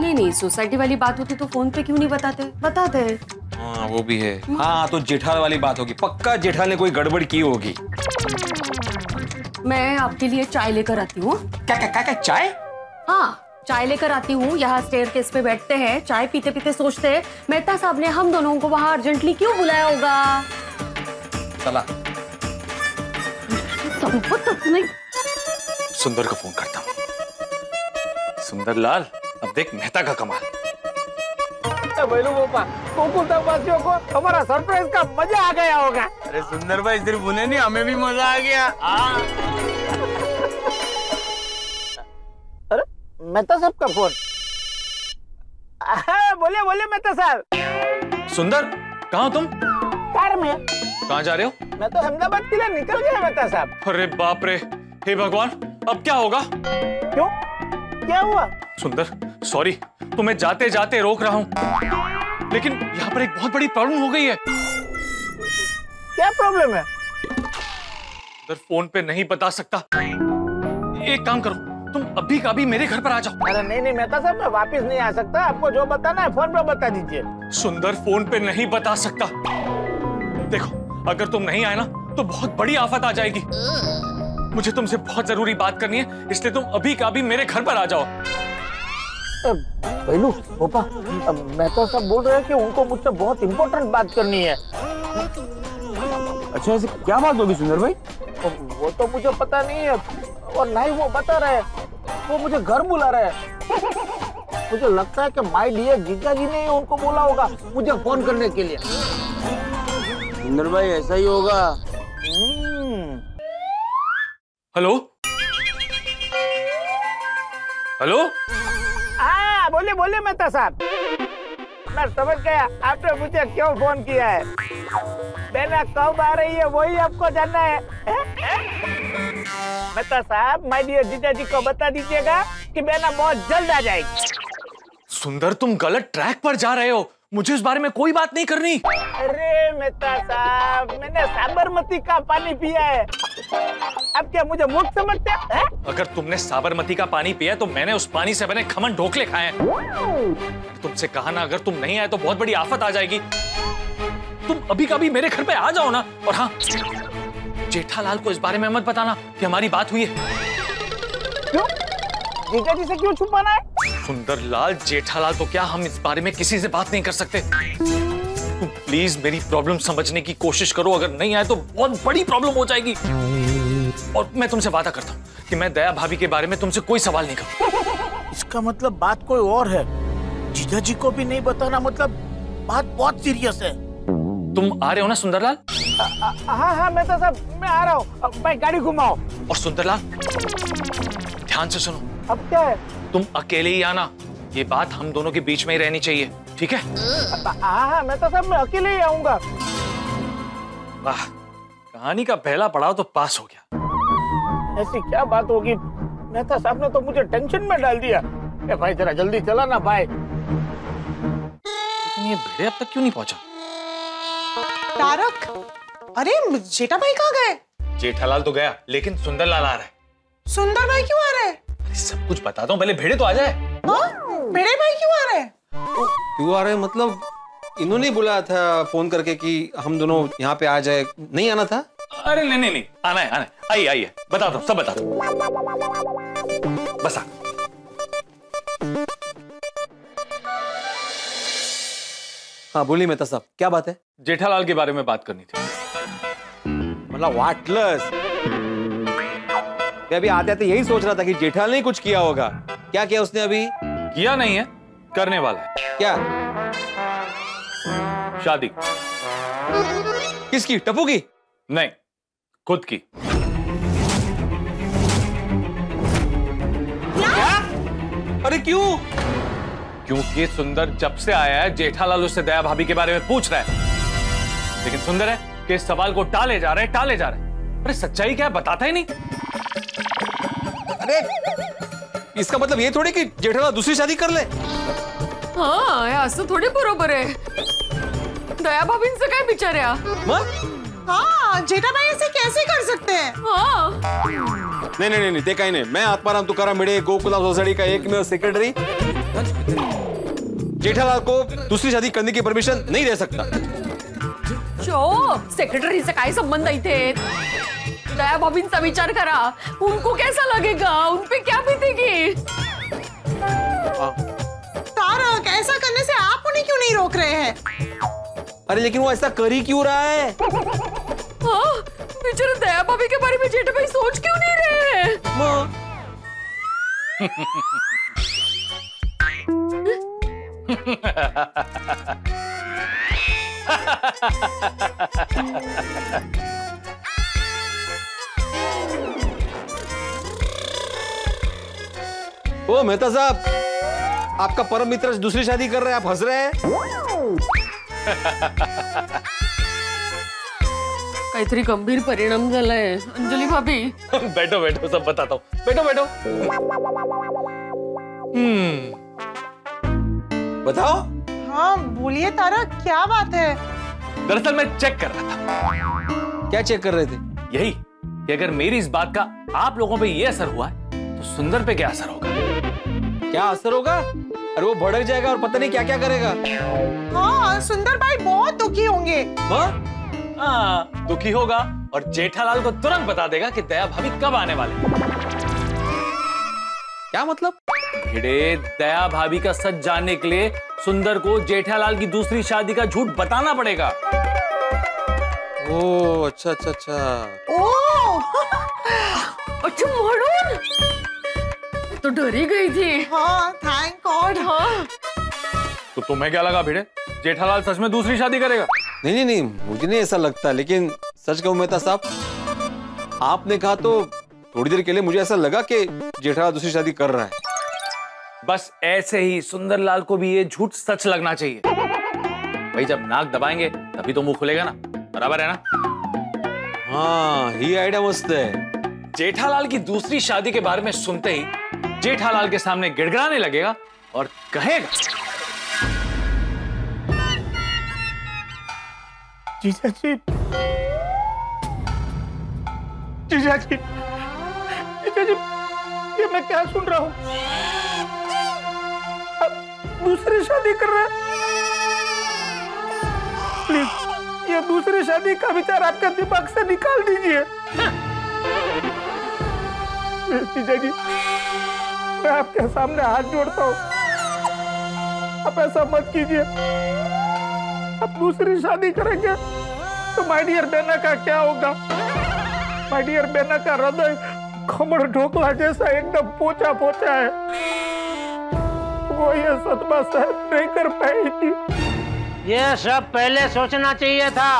नहीं नहीं, सोसाइटी वाली बात होती तो फोन पे क्यों नहीं बताते? बताते। हाँ वो भी है। हाँ तो जेठाल वाली बात होगी, पक्का जेठाल ने कोई गड़बड़ की होगी। मैं आपके लिए चाय लेकर आती हूँ। क्या, क्या क्या क्या चाय? हाँ चाय लेकर आती हूँ। यहाँ स्टेयरकेस पे बैठते हैं, चाय पीते पीते सोचते हैं मेहता साहब ने हम दोनों को वहाँ अर्जेंटली क्यों बुलाया होगा। चला सुंदर का फोन करता हूँ। सुंदरलाल, अब देख मेहता का कमाल। गोकुलधामवासियों को हमारा सरप्राइज का मजा आ गया होगा। अरे सुंदर भाई सिर्फ उन्हें नहीं, हमें भी मजा आ गया। अरे मेहता साहब का फोन। बोले बोले मेहता साहब। सुंदर कहाँ तुम? कार में। कहाँ जा रहे हो? मैं तो अहमदाबाद किला निकल गया मेहता साहब। अरे बाप रे, हे भगवान, अब क्या होगा? क्यों, क्या हुआ? सुंदर सॉरी, तुम्हें जाते जाते रोक रहा हूँ, लेकिन यहाँ पर एक बहुत बड़ी प्रॉब्लम हो गई है। क्या प्रॉब्लम है? सुंदर फोन पे नहीं बता सकता। एक काम करो, तुम अभी का भी मेरे घर पर आ जाओ। अरे नहीं नहीं मेहता साहब, मैं वापस नहीं आ सकता। आपको जो बताना है फोन पे बता दीजिए। सुंदर फोन पे नहीं बता सकता। देखो अगर तुम नहीं आए ना तो बहुत बड़ी आफत आ जाएगी। मुझे तुमसे बहुत जरूरी बात करनी है, इसलिए तुम अभी का भी मेरे घर पर आ जाओ। पहलू, पापा, मेहता साहब बोल रहे हैं कि उनको मुझसे बहुत इम्पोर्टेंट बात करनी है। अच्छा ऐसी क्या बात होगी सुंदर भाई? वो तो मुझे पता नहीं है, और ना ही वो बता रहे हैं। वो मुझे घर बुला रहे हैं। मुझे लगता है कि माय डियर जीजा जी ने उनको बोला होगा मुझे फोन करने के लिए। सुंदर भाई ऐसा ही होगा। हेलो हेलो, हाँ बोले बोले मेहता साहब। मैं समझ गया आपने मुझे क्यों फोन किया है। बेटा कब आ रही है वही आपको जानना है। मेहता साहब माय डियर जीजा जी को बता दीजिएगा कि बेटा बहुत जल्द आ जाएगी। सुंदर तुम गलत ट्रैक पर जा रहे हो, मुझे इस बारे में कोई बात नहीं करनी। अरे मेहता साहब, मैंने साबरमती का पानी पिया है। अब क्या मुझे मूर्ख समझते हैं? अगर तुमने साबरमती का पानी पिया तो मैंने उस पानी से बने खमन ढोकले खाए। तुमसे कहा ना अगर तुम नहीं आए तो बहुत बड़ी आफत आ जाएगी। तुम अभी कभी मेरे घर पे आ जाओ ना। और हाँ, जेठालाल को इस बारे में मत बताना कि हमारी बात हुई है। क्यों? जीजा जी से क्यों छुपाना है? सुंदरलाल, जेठालाल तो क्या, हम इस बारे में किसी से बात नहीं कर सकते। तुम प्लीज मेरी प्रॉब्लम समझने की कोशिश करो, अगर नहीं आए तो बहुत बड़ी प्रॉब्लम हो जाएगी। और मैं तुमसे वादा करता हूँ कि मैं दया भाभी के बारे में तुमसे कोई सवाल नहीं करूँ। इसका मतलब बात कोई और है। जीजा जी को भी नहीं बताना, मतलब बात बहुत सीरियस है। तुम आ रहे हो ना सुंदरलाल? हाँ हाँ मेहता साहब, मैं आ रहा हूँ। भाई गाड़ी घुमाओ। और सुंदरलाल ध्यान से सुनो। अब क्या है? तुम अकेले ही आना, ये बात हम दोनों के बीच में ही रहनी चाहिए, ठीक है? हाँ हाँ मेहता साहब, मैं अकेले ही आऊंगा। वाह, कहानी का पहला पड़ाव तो पास हो गया। ऐसी क्या बात होगी? मेहता साहब ने तो मुझे टेंशन में डाल दिया। ए भाई जरा जल्दी चला ना भाई। लेकिन ये भिड़े अब तक क्यों नहीं पहुंचा? तारक, अरे जेठा भाई कहाँ गए? जेठालाल तो गया, लेकिन सुंदरलाल आ रहा है। सुंदर भाई क्यों आ रहा है? अरे सब कुछ बताता हूँ, पहले भिड़े तो आ जाए। भिड़े भाई क्यों आ रहे हैं? क्यों आ रहे हैं मतलब? इन्होंने बुलाया था फोन करके कि हम दोनों यहाँ पे आ जाए, नहीं आना था? अरे नहीं नहीं नहीं, आना है आना है। आइए आइए, बता दो, सब बता दो, बस आ। हाँ बोलिए मेहता साहब, क्या बात है? जेठालाल के बारे में बात करनी थी। मतलब वाटलेस, मैं अभी आते आते यही सोच रहा था कि जेठालाल ने कुछ किया होगा। क्या किया उसने? अभी किया नहीं है, करने वाला है। क्या? शादी। किसकी? टपू की? नहीं, खुद की। क्या? अरे क्यों? क्योंकि सुंदर जब से आया है जेठालाल उससे दया भाभी के बारे में पूछ रहा है। लेकिन सुंदर है कि इस सवाल को टाले जा रहे हैं। अरे सच्चाई क्या है बताता ही नहीं। अरे इसका मतलब ये थोड़ी कि जेठालाल दूसरी शादी कर ले। हाँ यार तो थोड़े बरोबर है। दया भाभी इनसे क्या बिचारे आ? हाँ जेठा भाई ऐसे कैसे कर सकते हैं? हाँ नहीं नहीं नहीं देखा ही नहीं। मैं आत्माराम तुकाराम भिड़े गोकुलधाम सोसाइटी का एकमेव सेक्रेटरी जेठालाल को दूसरी शादी करने की परमिशन नहीं दे सकता। सेक्रेटरी से काय संबंध आई थे? दया भाभी इनका विचार करा, उनको कैसा लगेगा, उनपे क्या बीतेगी। तारक ऐसा करने से आप उन्हें क्यों नहीं रोक रहे हैं? अरे लेकिन वो ऐसा कर ही क्यों रहा है? हाँ, बेचारे दया भाभी के बारे में जेठा भाई सोच क्यों नहीं रहे हैं? माँ ओ मेहता साहब आपका परम मित्र दूसरी शादी कर रहे हैं, आप हंस रहे हैं। काहीतरी गंभीर परिणाम झाला है अंजलि भाभी। बैठो बैठो सब बताता हूँ, बैठो बैठो। बताओ। हाँ बोलिए तारक क्या बात है? दरअसल मैं चेक कर रहा था। क्या चेक कर रहे थे? यही कि अगर मेरी इस बात का आप लोगों पे ये असर हुआ है तो सुंदर पे क्या असर होगा। क्या असर होगा? अरे वो भड़क जाएगा और पता नहीं क्या क्या करेगा। हाँ सुंदर भाई बहुत दुखी होंगे। हाँ दुखी होगा और जेठालाल को तुरंत बता देगा कि दया भाभी कब आने वाले। क्या मतलब? भिड़े दया भाभी का सच जानने के लिए सुंदर को जेठालाल की दूसरी शादी का झूठ बताना पड़ेगा। ओह अच्छा अच्छा अच्छा। ओह अच्छा मोहन तो डरी गई थी। हाँ थैंक गॉड। हाँ तो तुम्हें क्या लगा भिड़े जेठालाल सच में दूसरी शादी करेगा? नहीं नहीं नहीं मुझे नहीं ऐसा लगता, लेकिन सच कहूं मेहता साहब आपने कहा तो थोड़ी देर के लिए मुझे ऐसा लगा कि जेठालाल दूसरी शादी कर रहा है। बस ऐसे ही सुंदरलाल को भी ये झूठ सच लगना चाहिए भाई। जब नाक दबाएंगे तभी तो मुंह खुलेगा ना, बराबर है ना? हाँ ये आइडिया मस्त है। जेठालाल की दूसरी शादी के बारे में सुनते ही जेठालाल के सामने गिड़गिड़ाने लगेगा और कहेगा जीजा जी जीजा जी जीजा जी ये मैं क्या सुन रहा हूं? अब दूसरी शादी कर रहा है। प्लीज ये दूसरी शादी का विचार आपके दिमाग से निकाल दीजिए। जीजा जी मैं आपके सामने हाथ जोड़ता हूँ, आप ऐसा मत कीजिए। आप दूसरी शादी करेंगे तो माय डियर बेना का क्या होगा? माय डियर बेना का हृदय खमण ढोकला जैसा एकदम पोचा पोचा है, वो ये सदमा सहन नहीं कर पाएगी। ये सब पहले सोचना चाहिए था।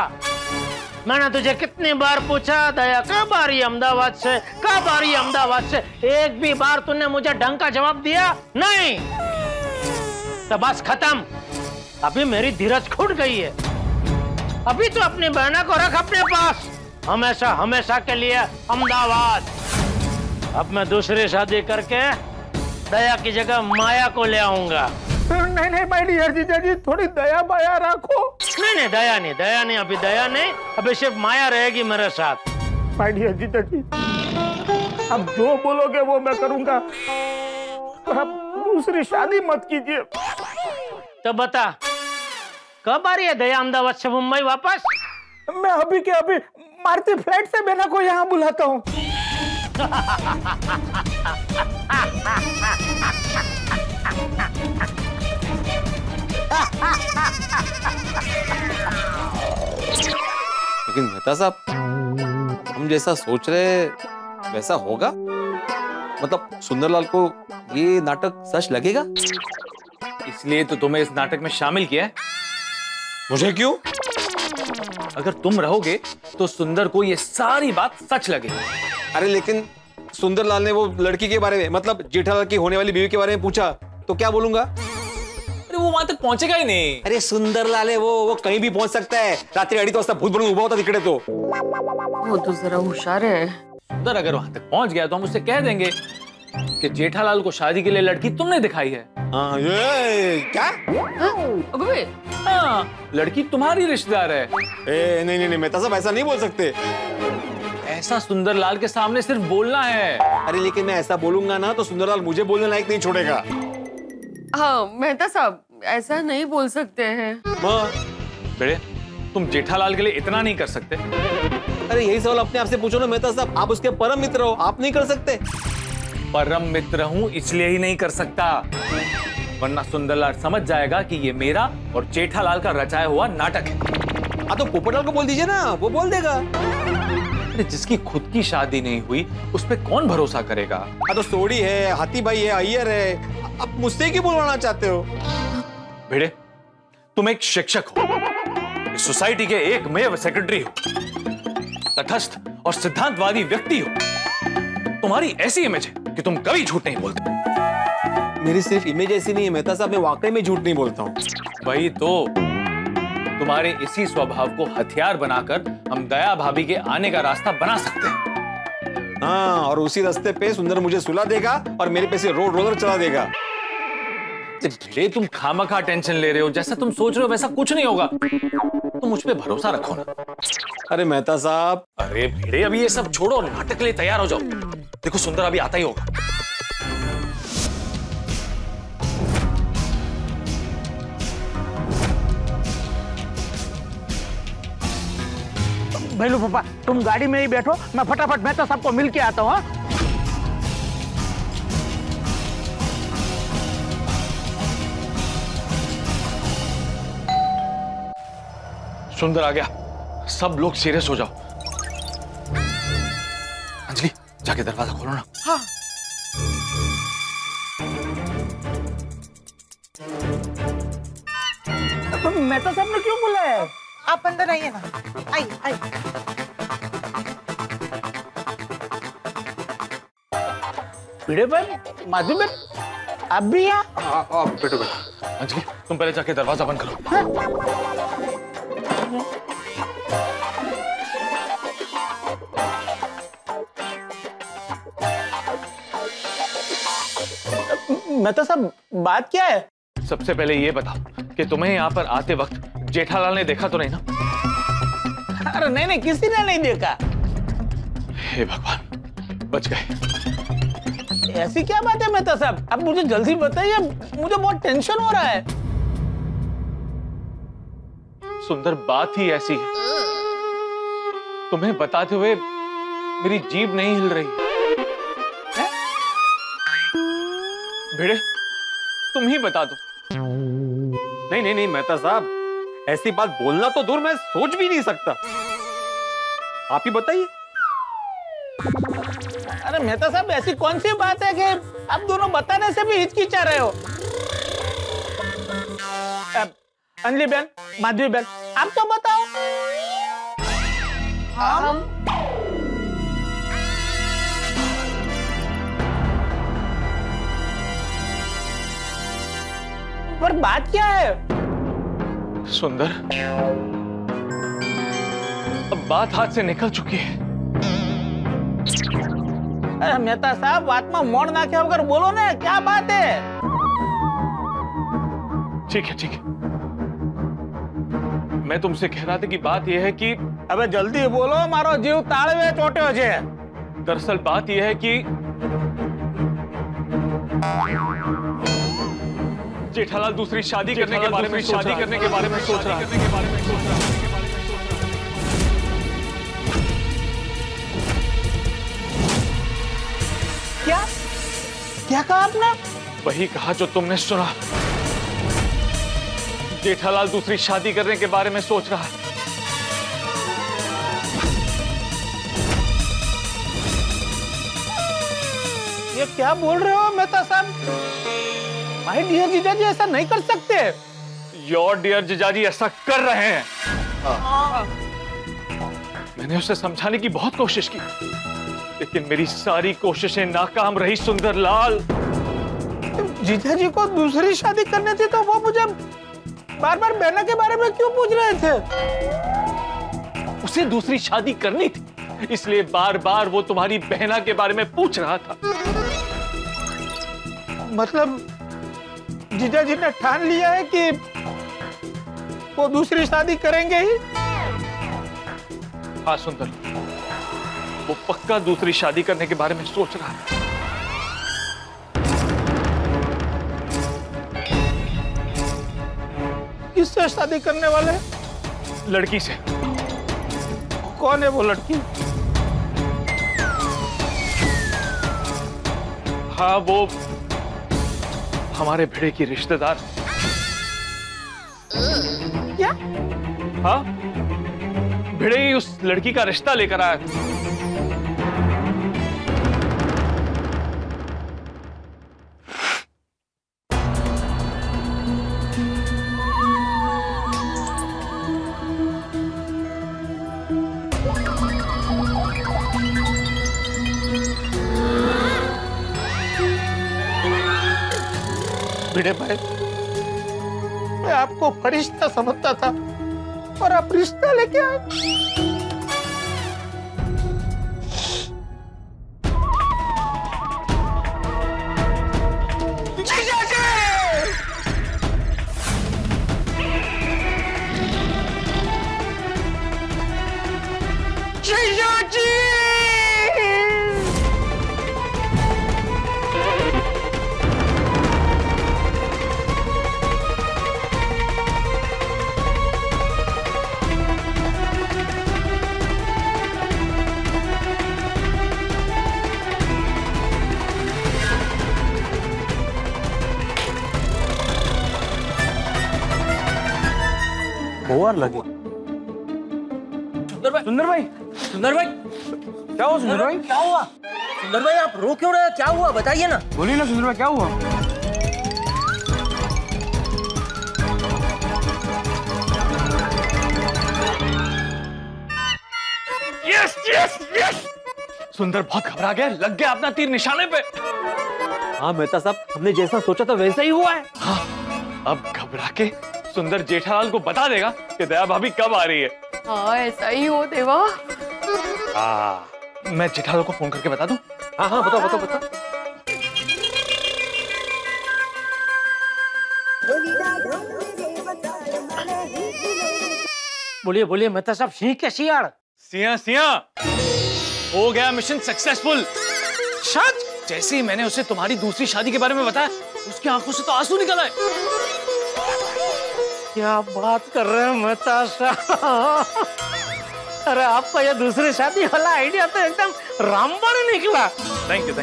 मैंने तुझे कितनी बार पूछा दया कब आ रही अहमदाबाद से, कब आ रही अहमदाबाद से? एक भी बार तूने मुझे ढंग का जवाब दिया नहीं तो बस खत्म। अभी मेरी धीरज खुट गई है। अभी तो अपनी बहना को रख अपने पास हमेशा हमेशा के लिए अहमदाबाद। अब मैं दूसरी शादी करके दया की जगह माया को ले आऊंगा। नहीं नहीं माय डियर जीजा जी थोड़ी दया माया रखो। नहीं नहीं दया नहीं अभी दया नहीं, अभी सिर्फ माया रहेगी मेरे साथ। माय डियर जीजा जी अब जो बोलोगे वो मैं करूंगा, पर अब दूसरी शादी मत कीजिए। तो बता कब आ रही है दया अहमदाबाद से मुंबई वापस? मैं अभी के अभी मारुति फ्लाइट से बेना को यहाँ बुलाता हूँ। लेकिन मेहता साहब हम जैसा सोच रहे वैसा होगा? मतलब सुंदरलाल को ये नाटक सच लगेगा? इसलिए तो तुम्हें इस नाटक में शामिल किया है। मुझे क्यों? अगर तुम रहोगे तो सुंदर को ये सारी बात सच लगेगी। अरे लेकिन सुंदरलाल ने वो लड़की के बारे में, मतलब जेठालाल की होने वाली बीवी के बारे में पूछा तो क्या बोलूंगा? अरे वो वहां तक पहुंचेगा ही नहीं। अरे सुंदरलाल है वो कहीं भी पहुंच सकता है। रात्रि 2:30 भूत बनू उभा होता दिखड़े तो। वो तो जरा होशियार है। सुंदर अगर वहां तक पहुंच गया तो हम उससे कह देंगे कि जेठालाल को शादी के लिए लड़की तुमने दिखाई है। ये क्या? हाँ, लड़की तुम्हारी रिश्तेदार है। ए, नहीं नहीं नहीं मेहता साहब ऐसा नहीं बोल सकते। ऐसा सुंदरलाल के सामने सिर्फ बोलना है। अरे लेकिन मैं ऐसा बोलूंगा ना तो सुंदरलाल मुझे बोलने लायक नहीं छोड़ेगा। हाँ मेहता साहब ऐसा नहीं बोल सकते हैं। बेटे तुम जेठालाल के लिए इतना नहीं कर सकते। अरे यही सवाल अपने आप से पूछो ना मेहता साहब, आप उसके परम मित्र हो, आप नहीं कर सकते। परम मित्र हूँ इसलिए ही नहीं कर सकता, वरना सुंदरलाल समझ जाएगा कि ये मेरा और जेठालाल का रचाया हुआ नाटक है। हाँ तो पोपटलाल को बोल दीजिए ना, वो बोल देगा। अरे जिसकी खुद की शादी नहीं हुई उस पे कौन भरोसा करेगा। हाँ तो सोड़ी है, हाथी भाई है, अय्यर है, अब मुझसे क्यों बुलवाना चाहते हो। भिड़े तुम एक शिक्षक हो, इस सोसाइटी के एकमेव सेक्रेटरी हो, तटस्थ और सिद्धांतवादी व्यक्ति हो। तुम्हारी ऐसी इमेज है कि तुम कभी झूठ नहीं बोलते। मेरी सिर्फ इमेज ऐसी नहीं है मेहता साहब, मैं वाकई में झूठ नहीं बोलता हूँ। वही तो, तुम्हारे इसी स्वभाव को हथियार बनाकर हम दया भाभी के आने का रास्ता बना सकते हैं। हाँ और उसी रास्ते पे सुंदर मुझे सुला देगा और मेरे पे से रोड रोलर चला देगा। भिड़े तुम खामखा टेंशन ले रहे हो, जैसा तुम सोच रहे हो वैसा कुछ नहीं होगा, तुम मुझ पे भरोसा रखो ना। अरे मेहता साहब, अरे भिड़े अभी ये सब छोड़ो, नाटक के लिए तैयार हो जाओ। देखो सुंदर अभी आता ही होगा। भैलू पापा तुम गाड़ी में ही बैठो, मैं फटाफट मेहता साहब को मिल के आता हूँ। सुंदर आ गया, सब लोग सीरियस हो जाओ। अंजलि जाके दरवाजा खोलो ना। हाँ। मेहता साहब ने क्यों बोला है? आप अंदर आइए ना, आइए आइए। भिड़े बन, माधु बन, आप भी यहाँ? हाँ बेटो बेटो। अंजलि तुम पहले जाके दरवाजा बंद करो। हाँ? मेहता साहब बात क्या है? सबसे पहले ये बताओ कि तुम्हें यहाँ पर आते वक्त जेठालाल ने देखा तो नहीं ना? अरे नहीं नहीं किसी ने नहीं देखा। हे भगवान बच गए। ऐसी क्या बात है मेहता साहब, अब मुझे जल्दी बताइए, मुझे बहुत टेंशन हो रहा है। सुंदर बात ही ऐसी है, तुम्हें बताते हुए मेरी जीभ नहीं हिल रही। भिड़े तुम ही बता दो। नहीं नहीं नहीं मेहता साहब ऐसी बात बोलना तो दूर, मैं सोच भी नहीं सकता, आप ही बताइए। अरे मेहता साहब ऐसी कौन सी बात है कि आप दोनों बताने से भी हिचकिचा रहे हो। अंजलि बहन, माधवी बहन, आप तो बताओ। हम पर बात क्या है? सुंदर अब बात हाथ से निकल चुकी है। अरे मेहता साहब आत्मा मोड़ ना के अगर बोलो ना क्या बात है। ठीक है ठीक है, मैं तुमसे कह रहा था कि बात यह है कि अबे जल्दी बोलो, मारो जीव तालवे छोटे हो जाए। दरअसल बात यह है कि जेठालाल दूसरी शादी करने के बारे में सोच रहा है। क्या क्या कहा आपने? वही कहा जो तुमने सुना। जेठालाल दूसरी शादी करने के बारे में सोच रहा है। ये क्या बोल रहे हो मेहता साहब? माय डियर जीजाजी ऐसा नहीं कर सकते। योर डियर जीजाजी ऐसा कर रहे हैं। मैंने उसे समझाने की बहुत कोशिश की, लेकिन मेरी सारी कोशिशें नाकाम रही सुंदरलाल। जीजा जी को दूसरी शादी करनी थी तो वो मुझे बार बार बहना के बारे में क्यों पूछ रहे थे? उसे दूसरी शादी करनी थी इसलिए बार बार वो तुम्हारी बहना के बारे में पूछ रहा था। मतलब जीजा जी ने ठान लिया है कि वो दूसरी शादी करेंगे ही? हाँ सुंदर, वो पक्का दूसरी शादी करने के बारे में सोच रहा है। किससे शादी करने वाले? लड़की से। कौन है वो लड़की? हाँ वो हमारे भिड़े की रिश्तेदार। क्या? हाँ भिड़े ही उस लड़की का रिश्ता लेकर आया। भिड़े भाई, मैं आपको फरिश्ता समझता था और आप रिश्ता लेके आए। जीजा जी! जीजा जी! लगे सुंदर भाई क्या हुआ? सुंदर भाई क्या हुआ? सुंदर भाई आप रो क्यों रहे? क्या हुआ बताइए ना। बोलिए ना सुंदर भाई क्या हुआ? यस यस यस, सुंदर बहुत घबरा गया, लग गया अपना तीर निशाने पे। हाँ मेहता साहब, हमने जैसा सोचा था वैसा ही हुआ है। हाँ, अब घबरा के सुंदर जेठालाल को बता देगा कि दया भाभी कब आ रही है। हाँ ऐसा ही हो देवा। मैं जेठालाल को फोन करके बता दूं? हाँ हाँ बताओ बताओ बताओ। बोलिए बोलिए मेहता साहब। सिंह के सियाड़ सिया हो गया मिशन सक्सेसफुल। सच? जैसे ही मैंने उसे तुम्हारी दूसरी शादी के बारे में बताया उसकी आंखों से तो आंसू निकल आए। क्या बात कर रहे हैं मेहता साहब, अरे आपका ये दूसरी शादी वाला आइडिया तो एकदम रामबन निकला। Thank you.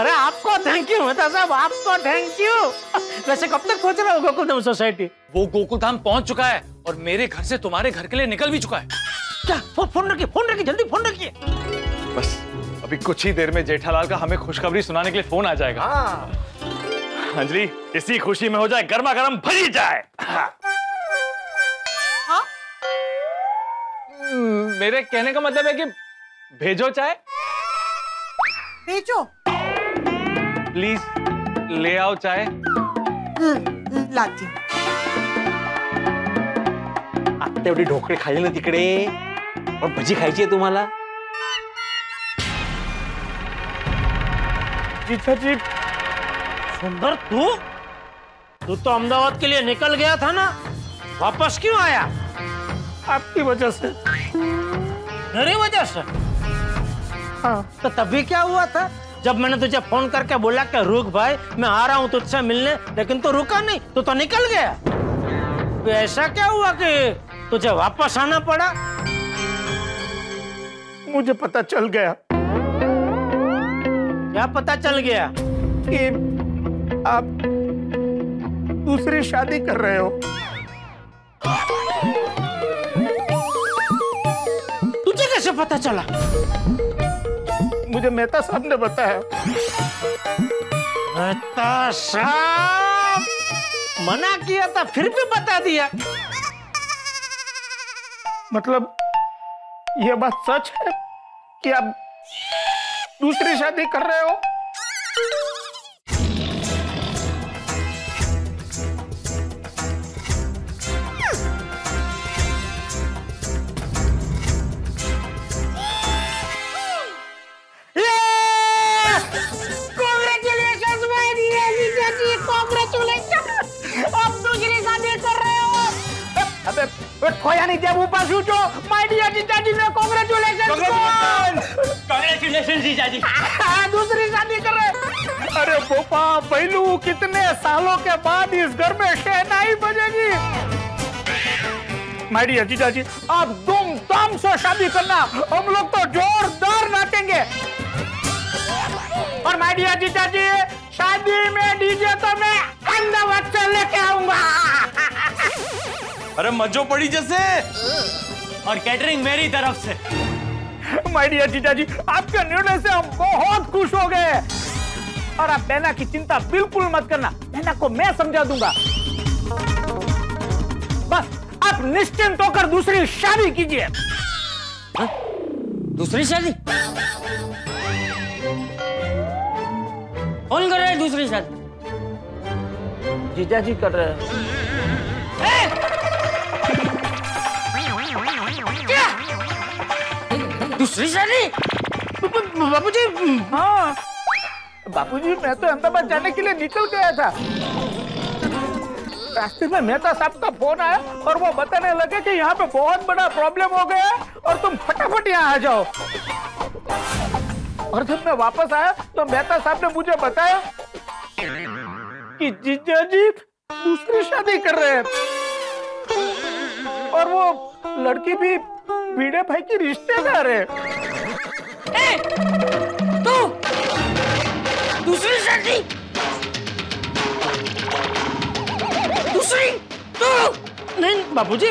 अरे आपको थैंक यू मेहता साहब, आपको थैंक यू। वैसे कब तक पहुंच रहा है गोकुलधाम सोसाइटी? वो गोकुलधाम पहुंच चुका है और मेरे घर से तुम्हारे घर के लिए निकल भी चुका है। क्या? फोन रखिए जल्दी फोन रखिए। बस अभी कुछ ही देर में जेठालाल का हमें खुशखबरी सुनाने के लिए फोन आ जाएगा। अंजलि इसी खुशी में हो जाए गर्मा गर्म भजी जाए। हाँ? मेरे कहने का मतलब है कि भेजो चाय। भेजो प्लीज, ले आओ चाय। लाती आत्ता एवढी ढोकळे खायले ना तिकडे, और भजी खायची आहे तुम्हाला? जीजाजी सुंदर तू तो अहमदाबाद के लिए निकल गया था ना, वापस क्यों आया? आपकी वजह से। मेरी वजह से? हाँ। तो तभी क्या हुआ था जब मैंने तुझे फोन करके बोला कि रुक भाई मैं आ रहा हूँ तुझसे मिलने, लेकिन तू रुका नहीं, तू तो निकल गया। तो ऐसा क्या हुआ कि तुझे वापस आना पड़ा? मुझे पता चल गया। क्या पता चल गया? कि आप दूसरी शादी कर रहे हो। तुझे कैसे पता चला? मुझे मेहता साहब ने बताया। मेहता साहब मना किया था फिर भी बता दिया। मतलब यह बात सच है कि आप दूसरी शादी कर रहे हो? दूसरी शादी करे। अरे बोपा पहलू कितने सालों के बाद इस घर में शहनाई बजेगी। माय डियर जीजा जी आप धूम धाम से शादी करना, हम लोग तो जोरदार नाचेंगे। और माय डियर जीजा जी शादी में डीजे तो मैं अंदर से लेके आऊंगा। अरे मजो पड़ी जैसे। और कैटरिंग मेरी तरफ से। माय डियर जीजा जी आपके निर्णय से हम बहुत खुश हो गए। और आप बैना की चिंता बिल्कुल मत करना, बैना को मैं समझा दूंगा। बस आप निश्चिंत होकर दूसरी शादी कीजिए। दूसरी शादी कौन कर रहा है? दूसरी शादी जीजा जी कर रहे हैं। दूसरी शादी बापूजी? हाँ बापूजी मैं तो अहमदाबाद जाने के लिए निकल गया था, रास्ते में मेहता साहब का फोन आया और वो बताने लगे कि यहाँ पे बहुत बड़ा प्रॉब्लम हो गया है और तुम फटाफट यहाँ आ जाओ। और जब मैं वापस आया तो मेहता साहब ने मुझे बताया कि जीजा जी दूसरी शादी कर रहे हैं और वो लड़की भी भिड़े भाई की रिश्तेदार है। ए, तू दूसरी शादी? दूसरी तू? नहीं बाबूजी।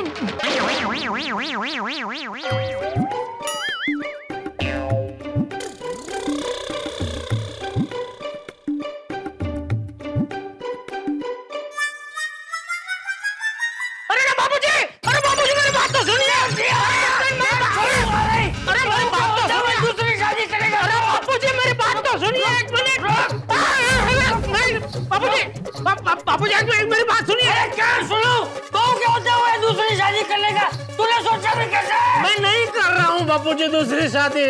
बापूजी मेरी बात सुनिए। क्या सुनो? तो क्या होता है दूसरी शादी करने का? तूने सोचा भी कैसे? मैं नहीं कर रहा हूँ बापूजी दूसरी शादी।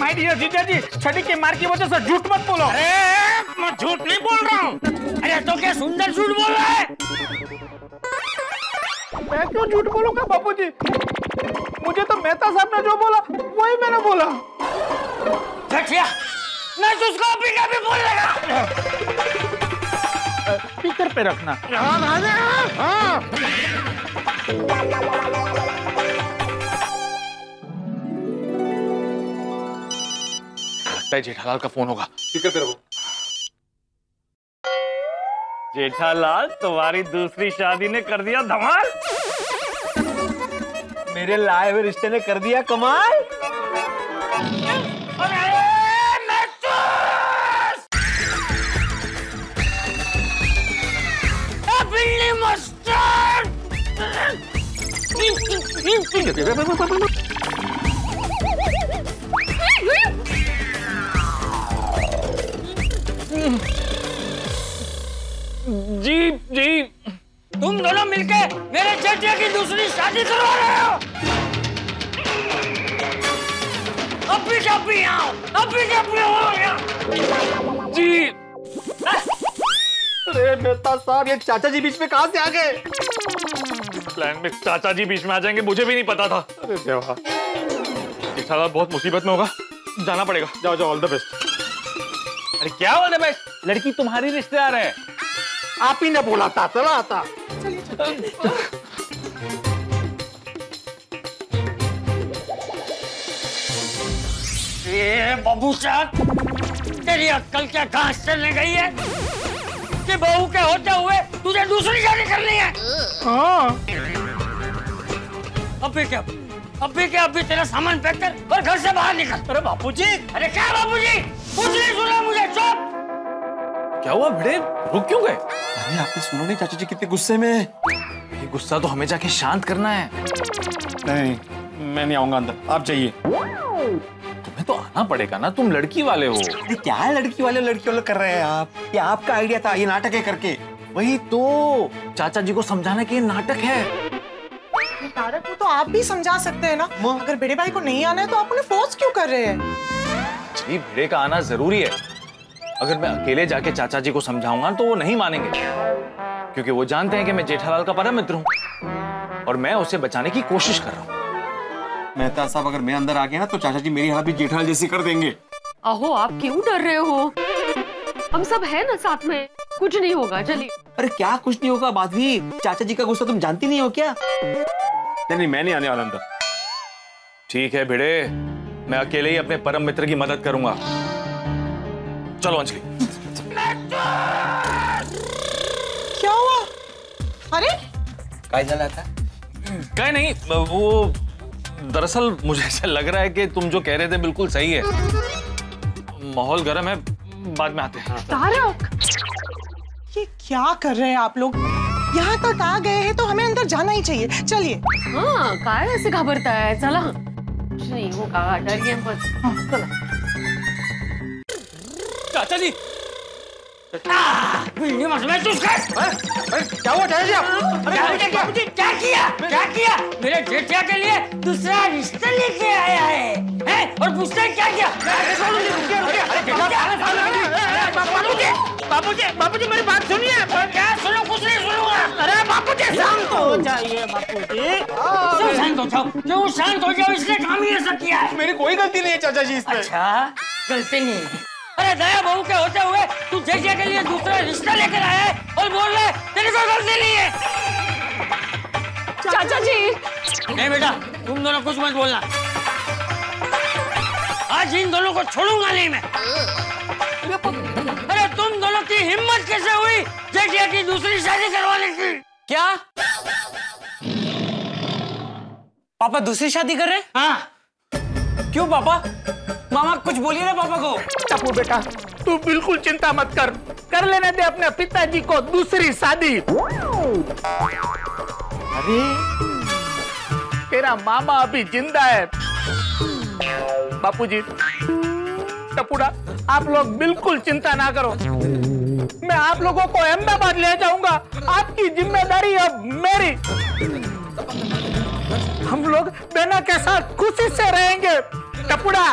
माय डियर जीजा जी छड़ी के मार की वजह से झूठ मत बोलो। मैं झूठ नहीं बोल रहा हूँ। अरे तो क्या सुंदर झूठ बोल रहा है? मैं क्यों झूठ बोलूंगा बापूजी? मुझे तो मेहता साहब ने जो बोला वही मैंने बोला। मैं उसको पीकर भी बोल लगा। स्पीकर पे रखना। हाँ हाँ। जेठालाल का फोन होगा, स्पीकर पे रखो। जेठालाल तुम्हारी दूसरी शादी ने कर दिया धमाल, मेरे लाए हुए रिश्ते ने कर दिया कमाल। जी तुम दोनों मिलके मेरे चेटिया की दूसरी शादी करवा रहे हो। अभी हो गया जी। अरे मेहता साहब ये चाचा जी बीच में कहां से आ गए? प्लान में चाचा जी बीच में आ जाएंगे, मुझे भी नहीं पता था। अरे देवा जेठालाल बहुत मुसीबत में होगा, जाना पड़ेगा। जाओ जाओ ऑल द बेस्ट। अरे क्या ऑल द बेस्ट? लड़की तुम्हारी रिश्तेदार है, आप ही ने बोला था। चला आता। ये बबू साहब तेरी अक्कल क्या घास चलने गई है कि बहू के होते हुए तुझे दूसरी शादी करनी है? हाँ। अभी तेरा सामान पैक कर और घर से बाहर निकल। अरे बापूजी। अरे क्या बापूजी? कुछ नहीं सुना मुझे, चुप। क्या हुआ भिड़े, रुक क्यों गए? अरे आपने सुनो नहीं चाचा जी कितने गुस्से में। ये गुस्सा तो हमें जाके शांत करना है। नहीं मैं नहीं आऊंगा अंदर, आप जाइए। तुम्हें तो आना पड़ेगा ना, तुम लड़की वाले हो। क्या लड़की वाले कर रहे हैं आप? ये आपका आइडिया था ये नाटक है करके। वही तो चाचा जी को समझाना कि ये नाटक है। तारक को तो आप भी समझा सकते हैं ना। अगर भिड़े भाई को नहीं आना है तो आप उन्हें फोर्स क्यों कर रहे हैं? जी भिड़े का आना जरूरी है। अगर मैं अकेले जाके चाचा जी को समझाऊंगा तो वो नहीं मानेंगे, क्योंकि वो जानते हैं कि मैं जेठालाल का परम मित्र हूँ। और मैं उसे बचाने की कोशिश कर रहा हूँ। मेहता साहब, अगर मैं अंदर आ गया ना तो चाचा जी मेरी हालत भी जेठालाल जैसी कर देंगे। अहो आप क्यों डर रहे हो, हम सब है ना साथ में, कुछ नहीं होगा। चलिए। अरे क्या कुछ नहीं होगा बाधी, चाचा जी का गुस्सा तुम जानती नहीं हो क्या? नहीं मैं नहीं आने वाला अंदर। ठीक है भिड़े, मैं अकेले ही अपने परम मित्र की मदद करूंगा। चलो अंजलि। क्या हुआ? अरे काय जला था? काय नहीं, वो दरअसल मुझे ऐसा लग रहा है कि तुम जो कह रहे थे बिल्कुल सही है। माहौल गर्म है, बाद में आते हैं। तारक, ये क्या कर रहे हैं आप लोग? यहाँ तक आ गए हैं तो हमें अंदर जाना ही चाहिए। चलिए। हाँ, काय ऐसे घबराता है? चला नहीं होगा, डरिए मत। चला। चाचा जी, नहीं मसला है उसका। क्या हुआ चाचा जी आप? अरे क्या किया? क्या किया? मेरे जेठा के लिए दूसरा रिश्ता लेके आया है और पूछता है क्या किया? बाबूजी, बाबूजी मेरी बात सुनिए। क्या सुनो? कुछ नहीं सुनूंगा। अरे बाबूजी शांत हो जाइए। बाबूजी शांत हो जाओ, क्यों शांत हो जाओ? इसने काम ही ऐसा किया है। मेरी कोई गलती नहीं है चाचा जी इसमें। अच्छा गलती नहीं है? अरे दया बहू के होते हुए तू जैसे के लिए दूसरा रिश्ता लेकर आया और बोल रहे तेरी कोई गलती नहीं है। चाचा जी नहीं बेटा, तुम दोनों कुछ मत बोलना। आज इन दोनों को छोड़ूंगा नहीं मैं। तुम दोनों की हिम्मत कैसे हुई जेठिया की दूसरी शादी करवाने की? क्या पापा दूसरी शादी कर रहे? हाँ। क्यों पापा? मामा कुछ बोलिए ना पापा को। टप्पू बेटा तू बिल्कुल चिंता मत कर, कर लेने दे अपने पिताजी को दूसरी शादी। अरे तेरा मामा अभी जिंदा है। बापूजी, टपुड़ा आप लोग बिल्कुल चिंता ना करो, मैं आप लोगों को अहमदाबाद ले जाऊंगा। आपकी जिम्मेदारी अब मेरी। हम लोग बेना के साथ खुशी से रहेंगे। टपुड़ा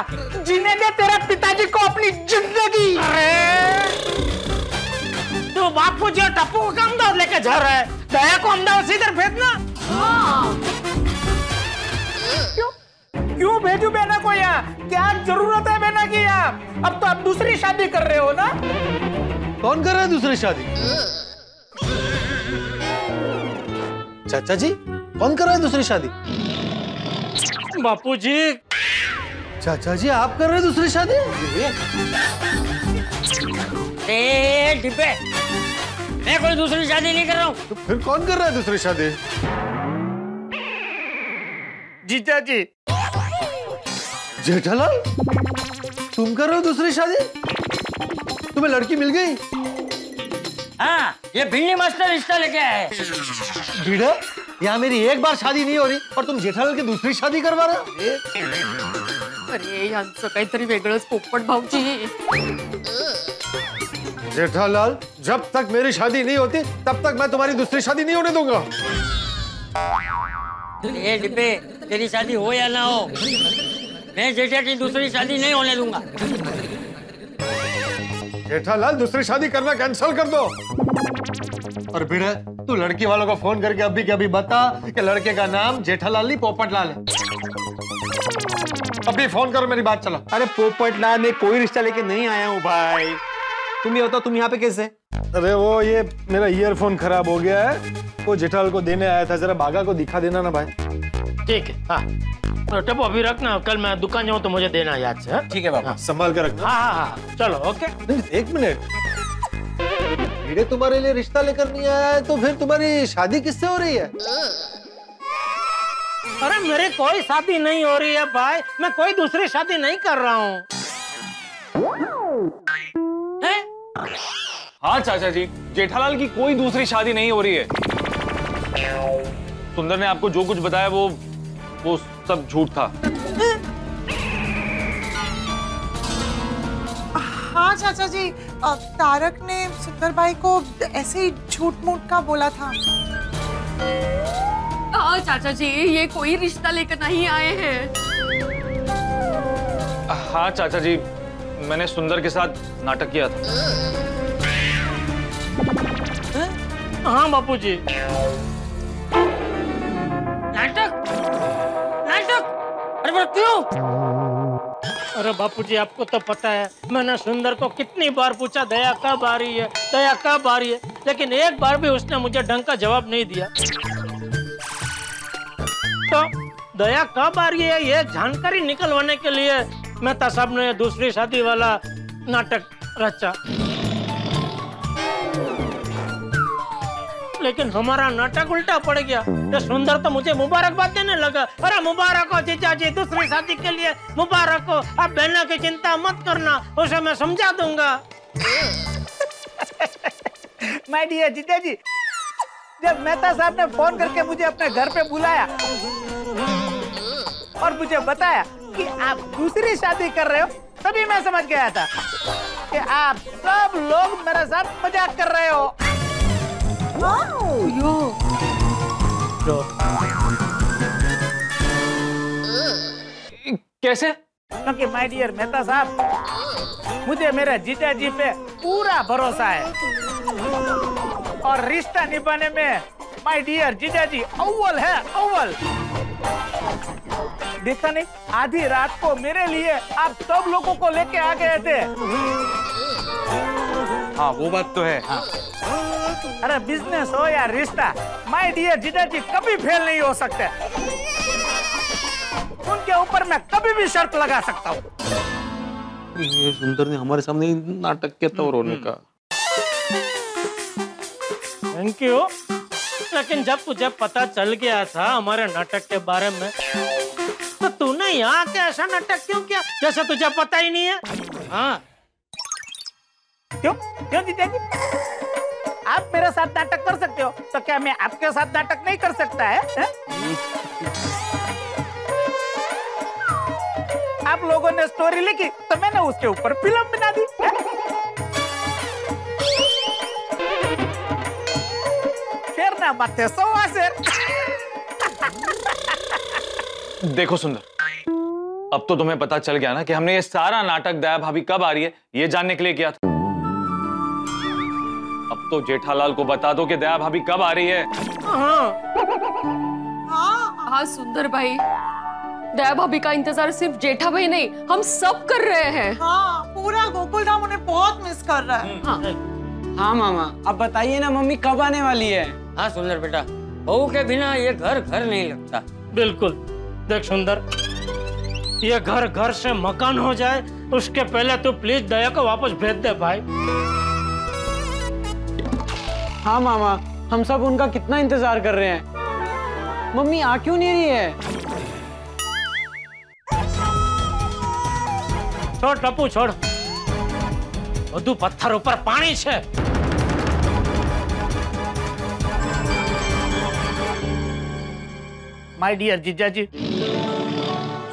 जीने दे तेरे पिताजी को अपनी जिंदगी। तो बापू जी और टप्पू को अहमदाबाद लेके जा रहा है, दया को अहमदाबाद सीधे भेजना। क्यों क्यों भेजू बेना को यहाँ? क्या जरूरत है बेना की यहाँ? अब तो आप दूसरी शादी कर रहे हो ना? कौन कर रहा है दूसरी शादी? चाचा जी कौन कर रहा है दूसरी शादी? बापूजी। चाचा जी आप कर रहे हैं दूसरी शादी? ए डिब्बे, मैं कोई दूसरी शादी नहीं कर रहा हूँ। तो फिर कौन कर रहा है दूसरी शादी? जीजा जी। जेठालाल तुम कर रहे हो दूसरी शादी? तुम्हें लड़की मिल गई? हाँ, ये भिंडी मस्त रिश्ता लेके आया है। भिड़े, यहाँ मेरी एक बार शादी नहीं हो रही और तुम जेठालाल की दूसरी शादी करवा रहे हो? अरे यांचं काहीतरी वेगळंच पोपट भाऊजी। जेठालाल जब तक मेरी शादी नहीं होती तब तक मैं तुम्हारी दूसरी शादी नहीं होने दूंगा। ए डिब्बे, तेरी शादी हो या ना हो मैं जेठा की दूसरी शादी नहीं होने दूंगा। जेठालाल दूसरी शादी करना कैंसिल कर दो। और भिड़े तू लड़की वालों को फोन करके अभी के अभी बता कि लड़के का नाम जेठालाल नहीं पोपटलाल है। अभी फोन करो, मेरी बात चला। अरे पोपटलाल ने कोई रिश्ता लेके नहीं आया हूँ भाई। तुम ये बताओ तुम यहाँ पे कैसे? अरे वो ये मेरा ईयरफोन खराब हो गया है, वो जेठालाल को देने आया था, जरा बागा को दिखा देना ना भाई। ठीक है। हाँ टप्पू अभी रखना, कल मैं दुकान जाऊँ तो मुझे देना याद से। ठीक है बाबा, संभाल कर रखना। हाँ हाँ हाँ चलो ओके। एक मिनट, भिड़े तुम्हारे लिए रिश्ता लेकर नहीं आया है तो फिर तुम्हारी शादी किससे हो रही है? अरे मेरी कोई शादी नहीं हो रही है भाई, मैं कोई दूसरी शादी नहीं कर रहा हूँ। हाँ चाचा जी, जेठालाल की कोई दूसरी शादी नहीं हो रही है। सुंदर ने आपको जो कुछ बताया वो सब झूठ था। हाँ चाचा जी, तारक ने सुंदर भाई को ऐसे ही झूठ मूठ का बोला था। चाचा जी ये कोई रिश्ता लेकर नहीं आए हैं। हाँ चाचा जी, मैंने सुंदर के साथ नाटक किया था। हाँ बापूजी। मृत्यु। अरे बापूजी आपको तो पता है मैंने सुंदर को कितनी बार पूछा दया कब आ रही है, दया कब आ रही है, लेकिन एक बार भी उसने मुझे ढंग का जवाब नहीं दिया। तो दया कब आ रही है ये जानकारी निकलवाने के लिए मेहता साहब ने दूसरी शादी वाला नाटक रचा, लेकिन हमारा नाटक उल्टा पड़ गया। ये सुंदर तो मुझे मुबारकबाद देने लगा, अरे मुबारक हो जीजा जी, दूसरी शादी के लिए मुबारक हो, आप बहनों की चिंता मत करना, उसे मैं समझा दूंगा। माय डियर जीजा जी, जब मेहता साहब ने फोन करके मुझे अपने घर पे बुलाया और मुझे बताया कि आप दूसरी शादी कर रहे हो, तभी मैं समझ गया था कि आप सब लोग मेरे साथ मजाक कर रहे हो। कैसे? क्योंकि माय डियर मेहता साहब, मुझे मेरे जीजा जी पे पूरा भरोसा है और रिश्ता निभाने में माय डियर जीजा जी अव्वल है, अव्वल। देखा नहीं, आधी रात को मेरे लिए आप सब लोगों को लेके आ गए थे। हाँ वो बात तो है। हाँ। अरे बिजनेस हो या रिश्ता, माय डियर जीजा जी कभी फेल नहीं हो सकते, उनके ऊपर मैं कभी भी शर्त लगा सकता हूँ। ये सुंदर ने हमारे सामने नाटक किया था रोने का। थैंक यू, लेकिन जब तुझे पता चल गया था हमारे नाटक के बारे में तो तूने यहाँ के ऐसा नाटक क्यों किया जैसे तुझे पता ही नहीं है? हाँ क्यों क्यों जीजा जी, आप मेरे साथ नाटक कर सकते हो तो क्या मैं आपके साथ नाटक नहीं कर सकता है? आप लोगों ने स्टोरी लिखी तो मैंने उसके ऊपर फिल्म बना दी। शेर ना माथे सवा शेर। देखो सुंदर, अब तो तुम्हें पता चल गया ना कि हमने ये सारा नाटक दया भाभी कब आ रही है ये जानने के लिए किया था। अब तो जेठालाल को बता दो कि दया भाभी कब आ रही है। हाँ हाँ सुंदर भाई, दया भाभी का इंतजार सिर्फ जेठा भाई नहीं हम सब कर रहे हैं। हाँ पूरा गोकुलधाम उन्हें बहुत मिस कर रहा है। हाँ हाँ मामा, अब बताइए ना मम्मी कब आने वाली है? हाँ सुंदर बेटा, बहू के बिना ये घर घर नहीं लगता। बिल्कुल, देख सुंदर, ये घर घर से मकान हो जाए उसके पहले तो प्लीज दया को वापस भेज दे भाई। हाँ मामा, हम सब उनका कितना इंतजार कर रहे हैं। मम्मी आ क्यों नहीं रही है? छोड़ टप्पू छोड़, बधु पत्थर ऊपर पानी छे। माय डियर जीजा जी,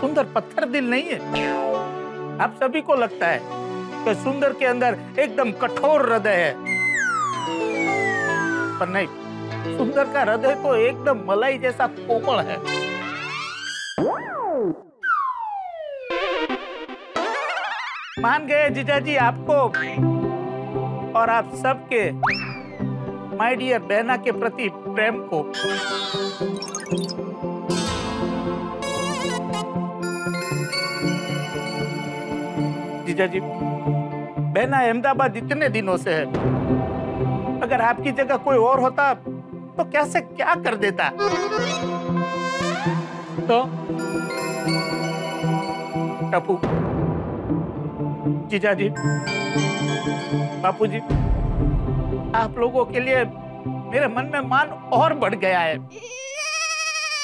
सुंदर पत्थर दिल नहीं है। आप सभी को लगता है कि सुंदर के अंदर एकदम कठोर हृदय है, पर नहीं, सुंदर का हृदय तो एकदम मलाई जैसा कोमल है। मान गए जीजा जी आपको और आप सबके माय डियर बहना के प्रति प्रेम को। जीजा जी, बहना अहमदाबाद इतने दिनों से है, अगर आपकी जगह कोई और होता तो कैसे क्या कर देता। तो टप्पू, जीजा जी, बापू जी, आप लोगों के लिए मेरे मन में मान और बढ़ गया है।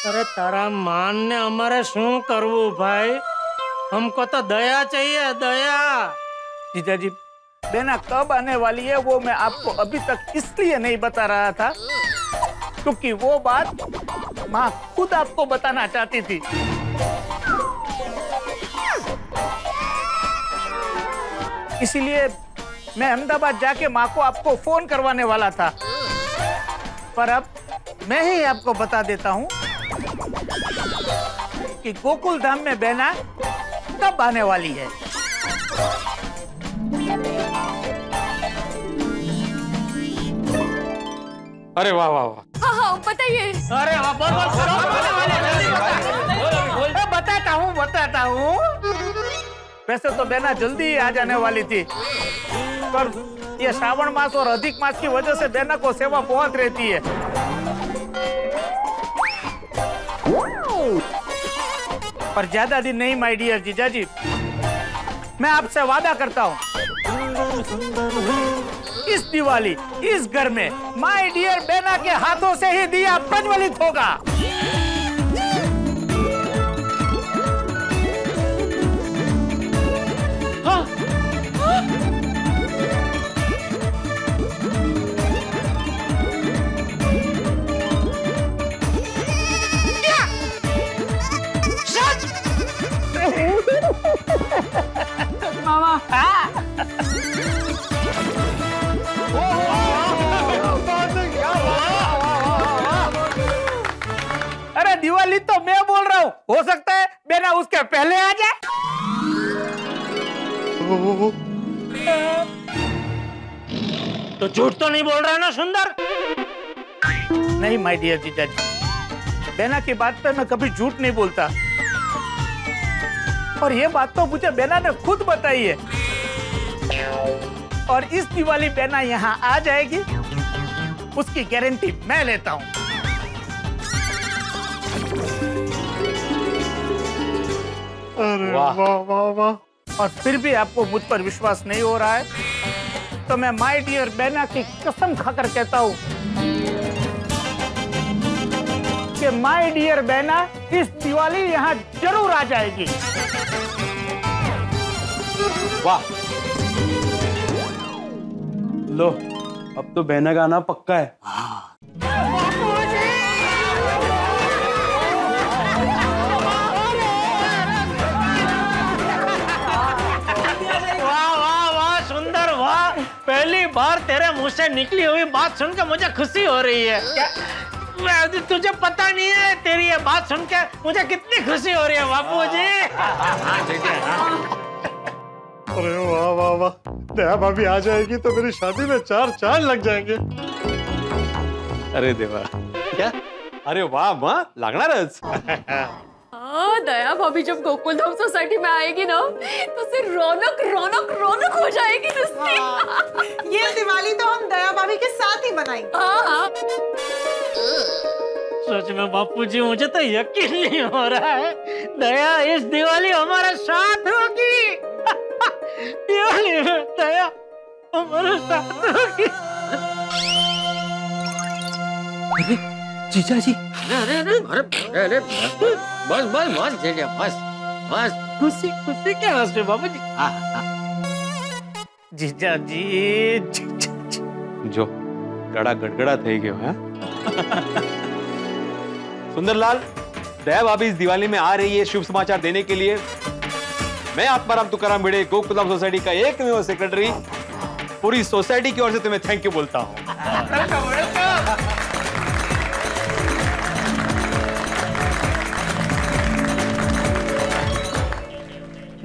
अरे तारा मान ने हमारे शू करवू भाई, हमको तो दया चाहिए, दया। जीजा जी, बेना कब आने वाली है वो मैं आपको अभी तक इसलिए नहीं बता रहा था क्योंकि वो बात माँ खुद आपको बताना चाहती थी। इसीलिए मैं अहमदाबाद जाके माँ को आपको फोन करवाने वाला था, पर अब मैं ही आपको बता देता हूँ कि गोकुलधाम में बेना कब आने वाली है। अरे वाह वाह वाह, बताइए। अरे वाह, बोल बोल बोल, बताता हूँ। वैसे तो बेना जल्दी आ जाने वाली थी, पर ये श्रावण मास और अधिक मास की वजह से बेना को सेवा बहुत रहती है। पर ज्यादा दिन नहीं माय डियर जीजा जी, मैं आपसे वादा करता हूँ इस दिवाली इस घर में माय डियर बेना के हाथों से ही दिया प्रज्वलित होगा। मामा अरे दिवाली तो मैं बोल रहा हूँ, हो सकता है बेना उसके पहले आ जाए। तो झूठ तो नहीं बोल रहा है ना सुंदर? नहीं माय डियर जीजा जी, बेना की बात पर मैं कभी झूठ नहीं बोलता, और ये बात तो मुझे बेना ने खुद बताई है। और इस दिवाली बेना यहाँ आ जाएगी उसकी गारंटी मैं लेता हूँ। अरे वाह वाह वाह। और फिर भी आपको मुझ पर विश्वास नहीं हो रहा है तो मैं माय डियर बेना की कसम खाकर कहता हूँ कि माय डियर बेना इस दिवाली यहाँ जरूर आ जाएगी। वाह, लो अब तो बेना का आना पक्का है। हाँ। वाह वाह वाह सुंदर, वाह, पहली बार तेरे मुंह से निकली हुई बात सुनकर मुझे खुशी हो रही है। तुझे पता नहीं है, तेरी ये बात सुनकर मुझे कितनी खुशी हो रही है बापूजी। अरे वाह वाह वाह, दया भाभी आ जाएगी तो मेरी शादी में चार चांद लग जाएंगे। अरे देवा क्या, अरे वाह वाह, लगना रस। हाँ दया भाभी जब गोकुलधाम सोसाइटी में आएगी ना तो सिर्फ रौनक रौनक रौनक हो जाएगी। ये दिवाली तो हम दया भाभी के साथ ही मनाएंगे। हाँ। सच में बापूजी मुझे तो यकीन नहीं हो रहा है, दया इस दिवाली हमारे साथ होगी। दया हमारे साथ होगी। अरे जीजा जी, अरे बस बस बस जीजा, बस बस खुशी खुशी क्या हंस रहे बाबू जी। जीजा जी, जीजा जी जो गड़ा गड़गड़ा થઈ ગયો है। सुंदरलाल, दया भाभी इस दिवाली में आ रही है शुभ समाचार देने के लिए। मैं आत्माराम तुकाराम भिड़े, गोकुलधाम सोसाइटी का एकमेव सेक्रेटरी, पूरी सोसाइटी की ओर से तुम्हें थैंक यू बोलता हूँ।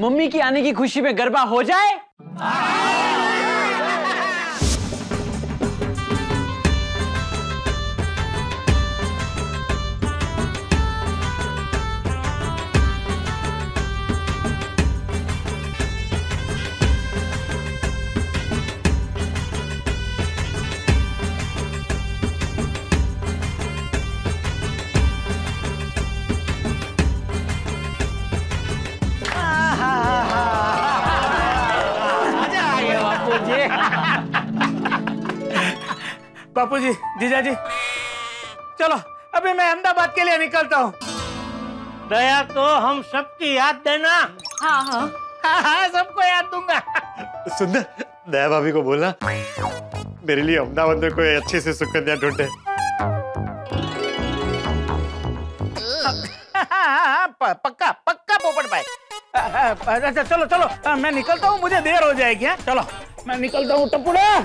मम्मी की आने की खुशी में गरबा हो जाए। बापूजी, जीजा जी, चलो अभी मैं अहमदाबाद के लिए निकलता हूँ। दया को हम सबकी याद देना। हाँ हाँ हाँ हाँ, सबको याद दूंगा। सुंदर, दया भाभी को बोलना मेरे लिए अहमदाबाद में कोई अच्छी सी सुकन्या ढूंढे। पक्का पक्का पोपट भाई। अच्छा चलो चलो, मैं निकलता हूँ, मुझे देर हो जाएगी। हाँ चलो मैं निकलता हूँ टपुड़ा।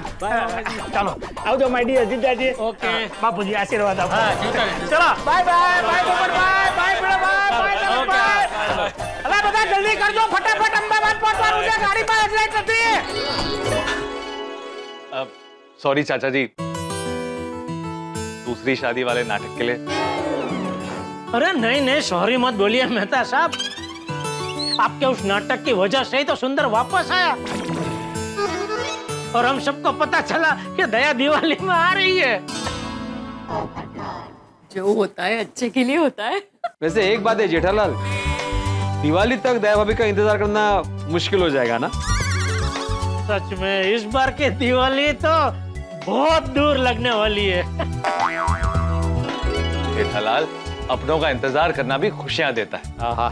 चलो आओ जाओ माय डियर जीजा जी। ओके बापू जी, आशीर्वाद आपको। चलो bye bye bye bye bye bye bye. अरे बता जल्दी कर दो फटाफट, अहमदाबाद पहुंचवा, मुझे गाड़ी पर एक्सीडेंट करती है। अब सॉरी चाचा जी, दूसरी शादी वाले नाटक के लिए अरे नहीं नहीं, सॉरी मत बोलिए मेहता साहब, आपके उस नाटक की वजह से ही तो सुंदर वापस आया और हम सबको पता चला कि दया दिवाली में आ रही है। जो होता है अच्छे के लिए होता है। वैसे एक बात है जेठालाल, दिवाली तक दया भाभी का इंतजार करना मुश्किल हो जाएगा ना? सच में इस बार की दिवाली तो बहुत दूर लगने वाली है। जेठालाल, अपनों का इंतजार करना भी खुशियां देता है। आहा।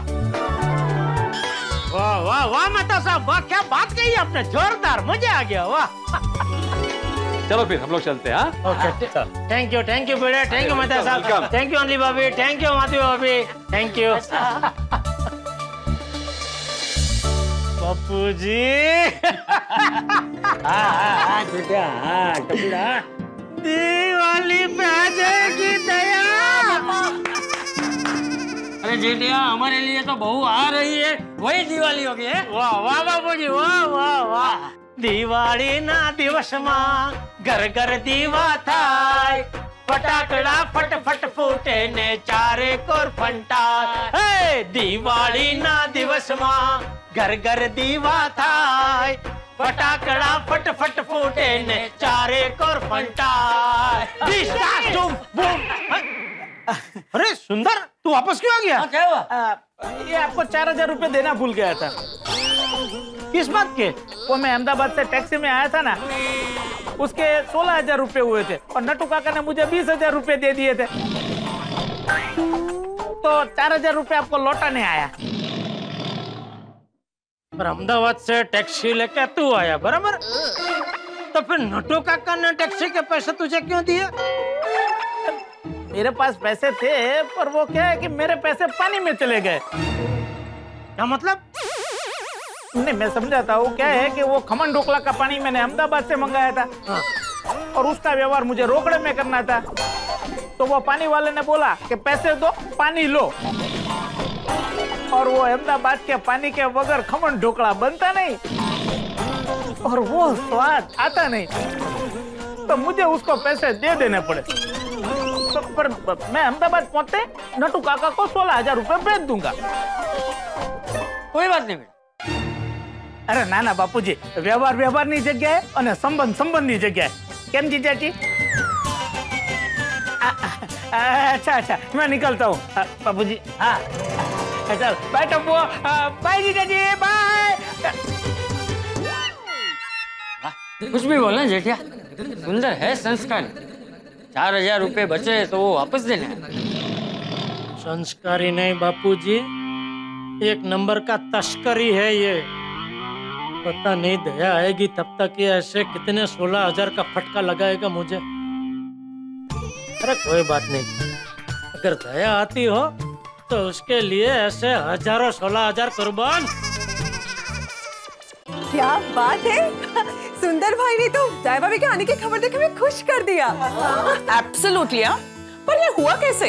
वाह वाह वाह माता साहब, वाह क्या बात कही आपने, जोरदार, मजा आ गया, वाह। चलो फिर हम लोग चलते हैं। ओके, थैंक यू बेटा, थैंक यू माता साहब, थैंक यू अनली भाभी, थैंक यू माधवी भाभी, थैंक यू। पप्पू जी कपड़ा दिवाली पे आ जाएगी दया। अरे जेठिया, हमारे लिए तो बहू आ रही है, वही दिवाली होगी। वाह वाह बाबू जी, वाह वाह वाह। दिवाली ना दिवस मां घर घर दीवा था, फटाकड़ा फट फट फूटे ने चारे कोर फंटा। दिवाली ना दिवस मां घर घर दीवा था, फटाकड़ा फट फट फूटे ने चारे कोर फंटा। अरे सुंदर, तू वापस क्यों आ गया? क्या हुआ? ये आपको 4000 रुपए देना भूल गया था। किस बात के? वो मैं अहमदाबाद से टैक्सी में आया था ना, उसके 16000 रुपए हुए थे और नटू काका ने मुझे 20000 रुपए दे दिए थे, तो 4000 रुपए आपको लौटाने आया। पर अहमदाबाद से टैक्सी लेकर तू आया, बराबर? तो फिर नटू काका ने टैक्सी के पैसे तुझे क्यों दिए? मेरे पास पैसे थे, पर वो क्या है कि मेरे पैसे पानी में चले गए। क्या मतलब? नहीं, मैं समझाता हूँ। क्या है कि वो खमन ढोकला का पानी मैंने अहमदाबाद से मंगाया था। हाँ। और उसका व्यवहार मुझे रोकड़े में करना था, तो वो पानी वाले ने बोला कि पैसे दो पानी लो, और वो अहमदाबाद के पानी के बगैर खमन ढोकला बनता नहीं और वो स्वाद आता नहीं, तो मुझे उसको पैसे दे देने पड़े। तो पर मैं अहमदाबाद पहुंचते नटू काका को 16000 रुपए भेज दूंगा। कोई बात नहीं। अरे ना ना बापूजी, व्यवहार व्यवहार ની જગ્યાએ અને સંબંધ સંબંધની જગ્યાએ। કેમ જીજાજી? अच्छा अच्छा, मैं निकलता हूँ बापूजी। हाँ चल, बाय टप्पू, बाय जीजा जी, बाय। कुछ भी बोलना जेठिया, सुंदर है संस्कारी। 4000 रुपए बचे तो वो वापस देना है। संस्कारी नहीं बापूजी, एक नंबर का तस्करी है ये। पता नहीं दया आएगी तब तक ये ऐसे कितने 16000 का फटका लगाएगा मुझे। अरे कोई बात नहीं, अगर दया आती हो तो उसके लिए ऐसे हजारों 16000 कुर्बान। क्या बात है, सुंदर भाई ने तो दया भाभी के आने की खबर देकर हमें खुश कर दिया। एब्सोल्युटली। पर ये हुआ कैसे?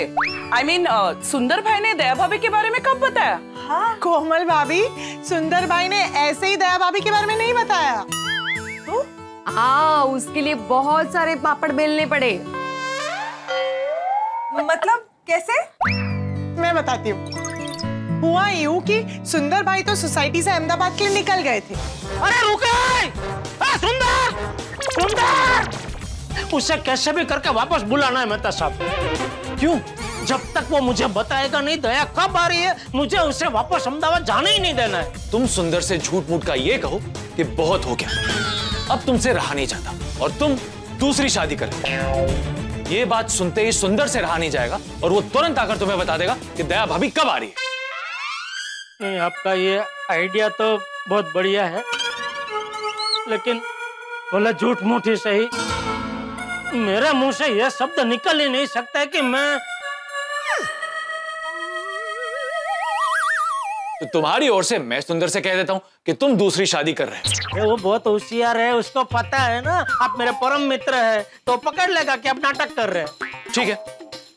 सुंदर भाई ने दया भाभी के बारे में कब बताया? हाँ कोमल भाभी, सुंदर भाई ने ऐसे ही दया भाभी के बारे में नहीं बताया। तो उसके लिए बहुत सारे पापड़ बेलने पड़े। मतलब कैसे? मैं बताती हूँ। हुआ यूं कि सुंदर भाई तो सोसाइटी से अहमदाबाद के लिए निकल गए थे। अरे रुको! सुंदर! सुंदर! उसे कैसे भी करके वापस बुलाना है मेहता साहब। क्यों? जब तक वो मुझे बताएगा नहीं दया कब आ रही है, मुझे उसे वापस अहमदाबाद जाने ही नहीं देना है। तुम सुंदर से झूठ मूठ का ये कहो कि बहुत हो गया, अब तुमसे रहा नहीं जाता, और तुम दूसरी शादी करो। ये बात सुनते ही सुंदर से रहा नहीं जाएगा और वो तुरंत आकर तुम्हें बता देगा कि दया भाभी कब आ रही है। नहीं, आपका ये आइडिया तो बहुत बढ़िया है, लेकिन बोला झूठ मूठ ही सही, मेरे मुंह से यह शब्द निकल ही नहीं सकता है कि मैं। तो तुम्हारी ओर से मैं सुंदर से कह देता हूँ कि तुम दूसरी शादी कर रहे हो। वो बहुत होशियार है, उसको पता है ना आप मेरे परम मित्र हैं, तो पकड़ लेगा कि आप नाटक कर रहे हैं। ठीक है,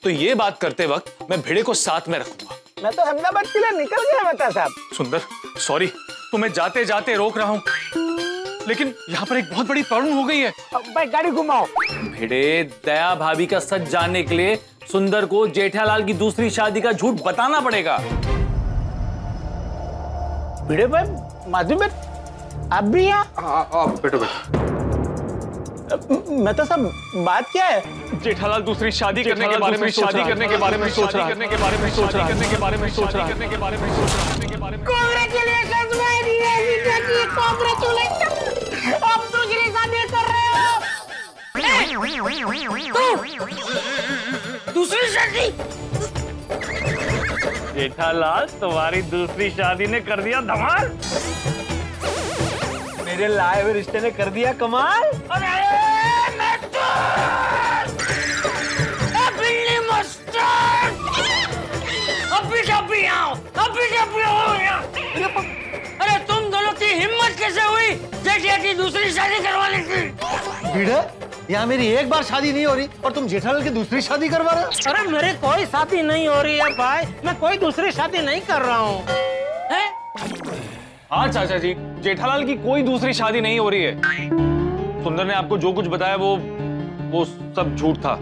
तो ये बात करते वक्त मैं भिड़े को साथ में रखूंगा। मैं तो अहमदाबाद के लिए निकल गया मेहता साहब। सुंदर, सॉरी तुम्हें जाते जाते रोक रहा हूँ, लेकिन यहाँ पर एक बहुत बड़ी प्रॉब्लम हो गई है। भाई गाड़ी घुमाओ। भिड़े दया भाभी का सच जानने के लिए सुंदर को जेठालाल की दूसरी शादी का झूठ बताना पड़ेगा। भिड़े भाई, माधुरी भाई, आप भी यहाँ? बैठो बैठो। मैं तो सब बात क्या है? जेठालाल दूसरी शादी करने के बारे में सोच रहा दूसरी शादी। जेठालाल, तुम्हारी दूसरी शादी ने कर दिया धमाल, मेरे लाए हुए रिश्ते ने कर दिया कमाल। अरे अरे तुम दोनों की हिम्मत कैसे हुई जेठिया की दूसरी शादी करवाने की? भिड़े, यहाँ मेरी एक बार शादी नहीं हो रही और तुम जेठालाल की दूसरी शादी करवा रहे हो। अरे मेरी कोई शादी नहीं हो रही है भाई, मैं कोई दूसरी शादी नहीं कर रहा हूँ। हाँ चाचा जी, जेठालाल की कोई दूसरी शादी नहीं हो रही है। सुंदर ने आपको जो कुछ बताया वो सब झूठ था।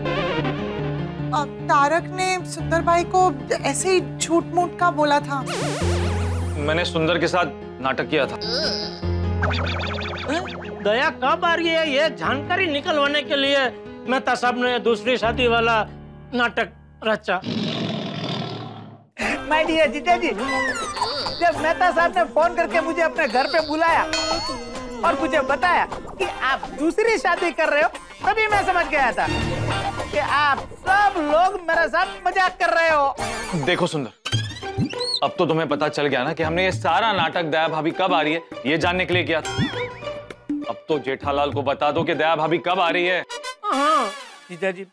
तारक ने सुंदर भाई को ऐसे ही झूठ मूठ का बोला था। मैंने सुंदर के साथ नाटक किया था। दया कब आ रही है ये जानकारी निकलवाने के लिए मैं तब ने दूसरी शादी वाला नाटक रचा। माय डियर जीजा जी, जब मेहता साहब ने फोन करके मुझे अपने घर पे बुलाया और मुझे बताया कि आप दूसरी शादी कर रहे हो, तभी मैं समझ गया था कि आप सब लोग मेरे साथ मजाक कर रहे हो। देखो सुंदर, अब तो तुम्हें पता चल गया ना कि हमने ये सारा नाटक दया भाभी कब आ रही है ये जानने के लिए किया था। अब तो जेठालाल को बता दो कि दया भाभी कब आ रही है। जीजा जी,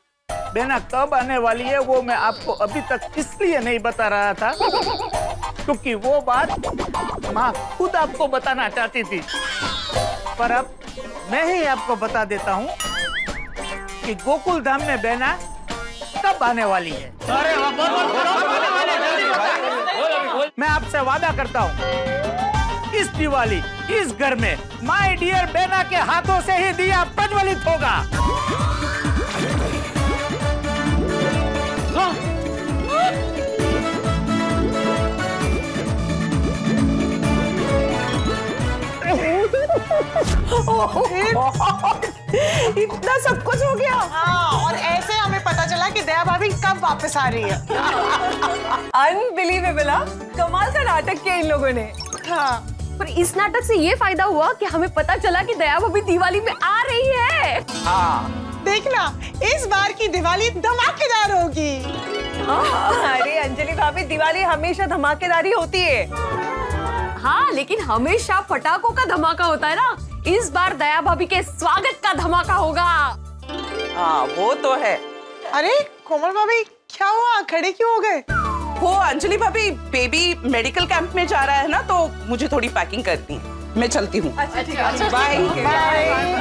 बेना कब आने वाली है वो मैं आपको अभी तक इसलिए नहीं बता रहा था क्योंकि वो बात माँ खुद आपको बताना चाहती थी, पर अब मैं ही आपको बता देता हूँ कि गोकुलधाम में बेना कब आने वाली है। अरे मैं आपसे वादा करता हूँ इस दिवाली इस घर में माय डियर बेना के हाथों से ही दिया प्रज्वलित होगा। इतना सब कुछ हो गया। हाँ, और ऐसे हमें पता चला कि दया भाभी कब वापस आ रही है। अनबिलीवेबल, कमाल का नाटक किया इन लोगों ने। हाँ, पर इस नाटक से ये फायदा हुआ कि हमें पता चला कि दया भाभी दिवाली में आ रही है। देखना, इस बार की दिवाली धमाकेदार होगी। अरे अंजलि भाभी, दिवाली हमेशा धमाकेदारी होती है। हाँ, लेकिन हमेशा फटाकों का धमाका होता है ना, इस बार दया भाभी के स्वागत का धमाका होगा। हाँ वो तो है। अरे कोमल भाभी, क्या हुआ, खड़े क्यों हो गए? वो अंजलि भाभी, बेबी मेडिकल कैंप में जा रहा है ना, तो मुझे थोड़ी पैकिंग करनी है, मैं चलती हूँ। अच्छा, बाय।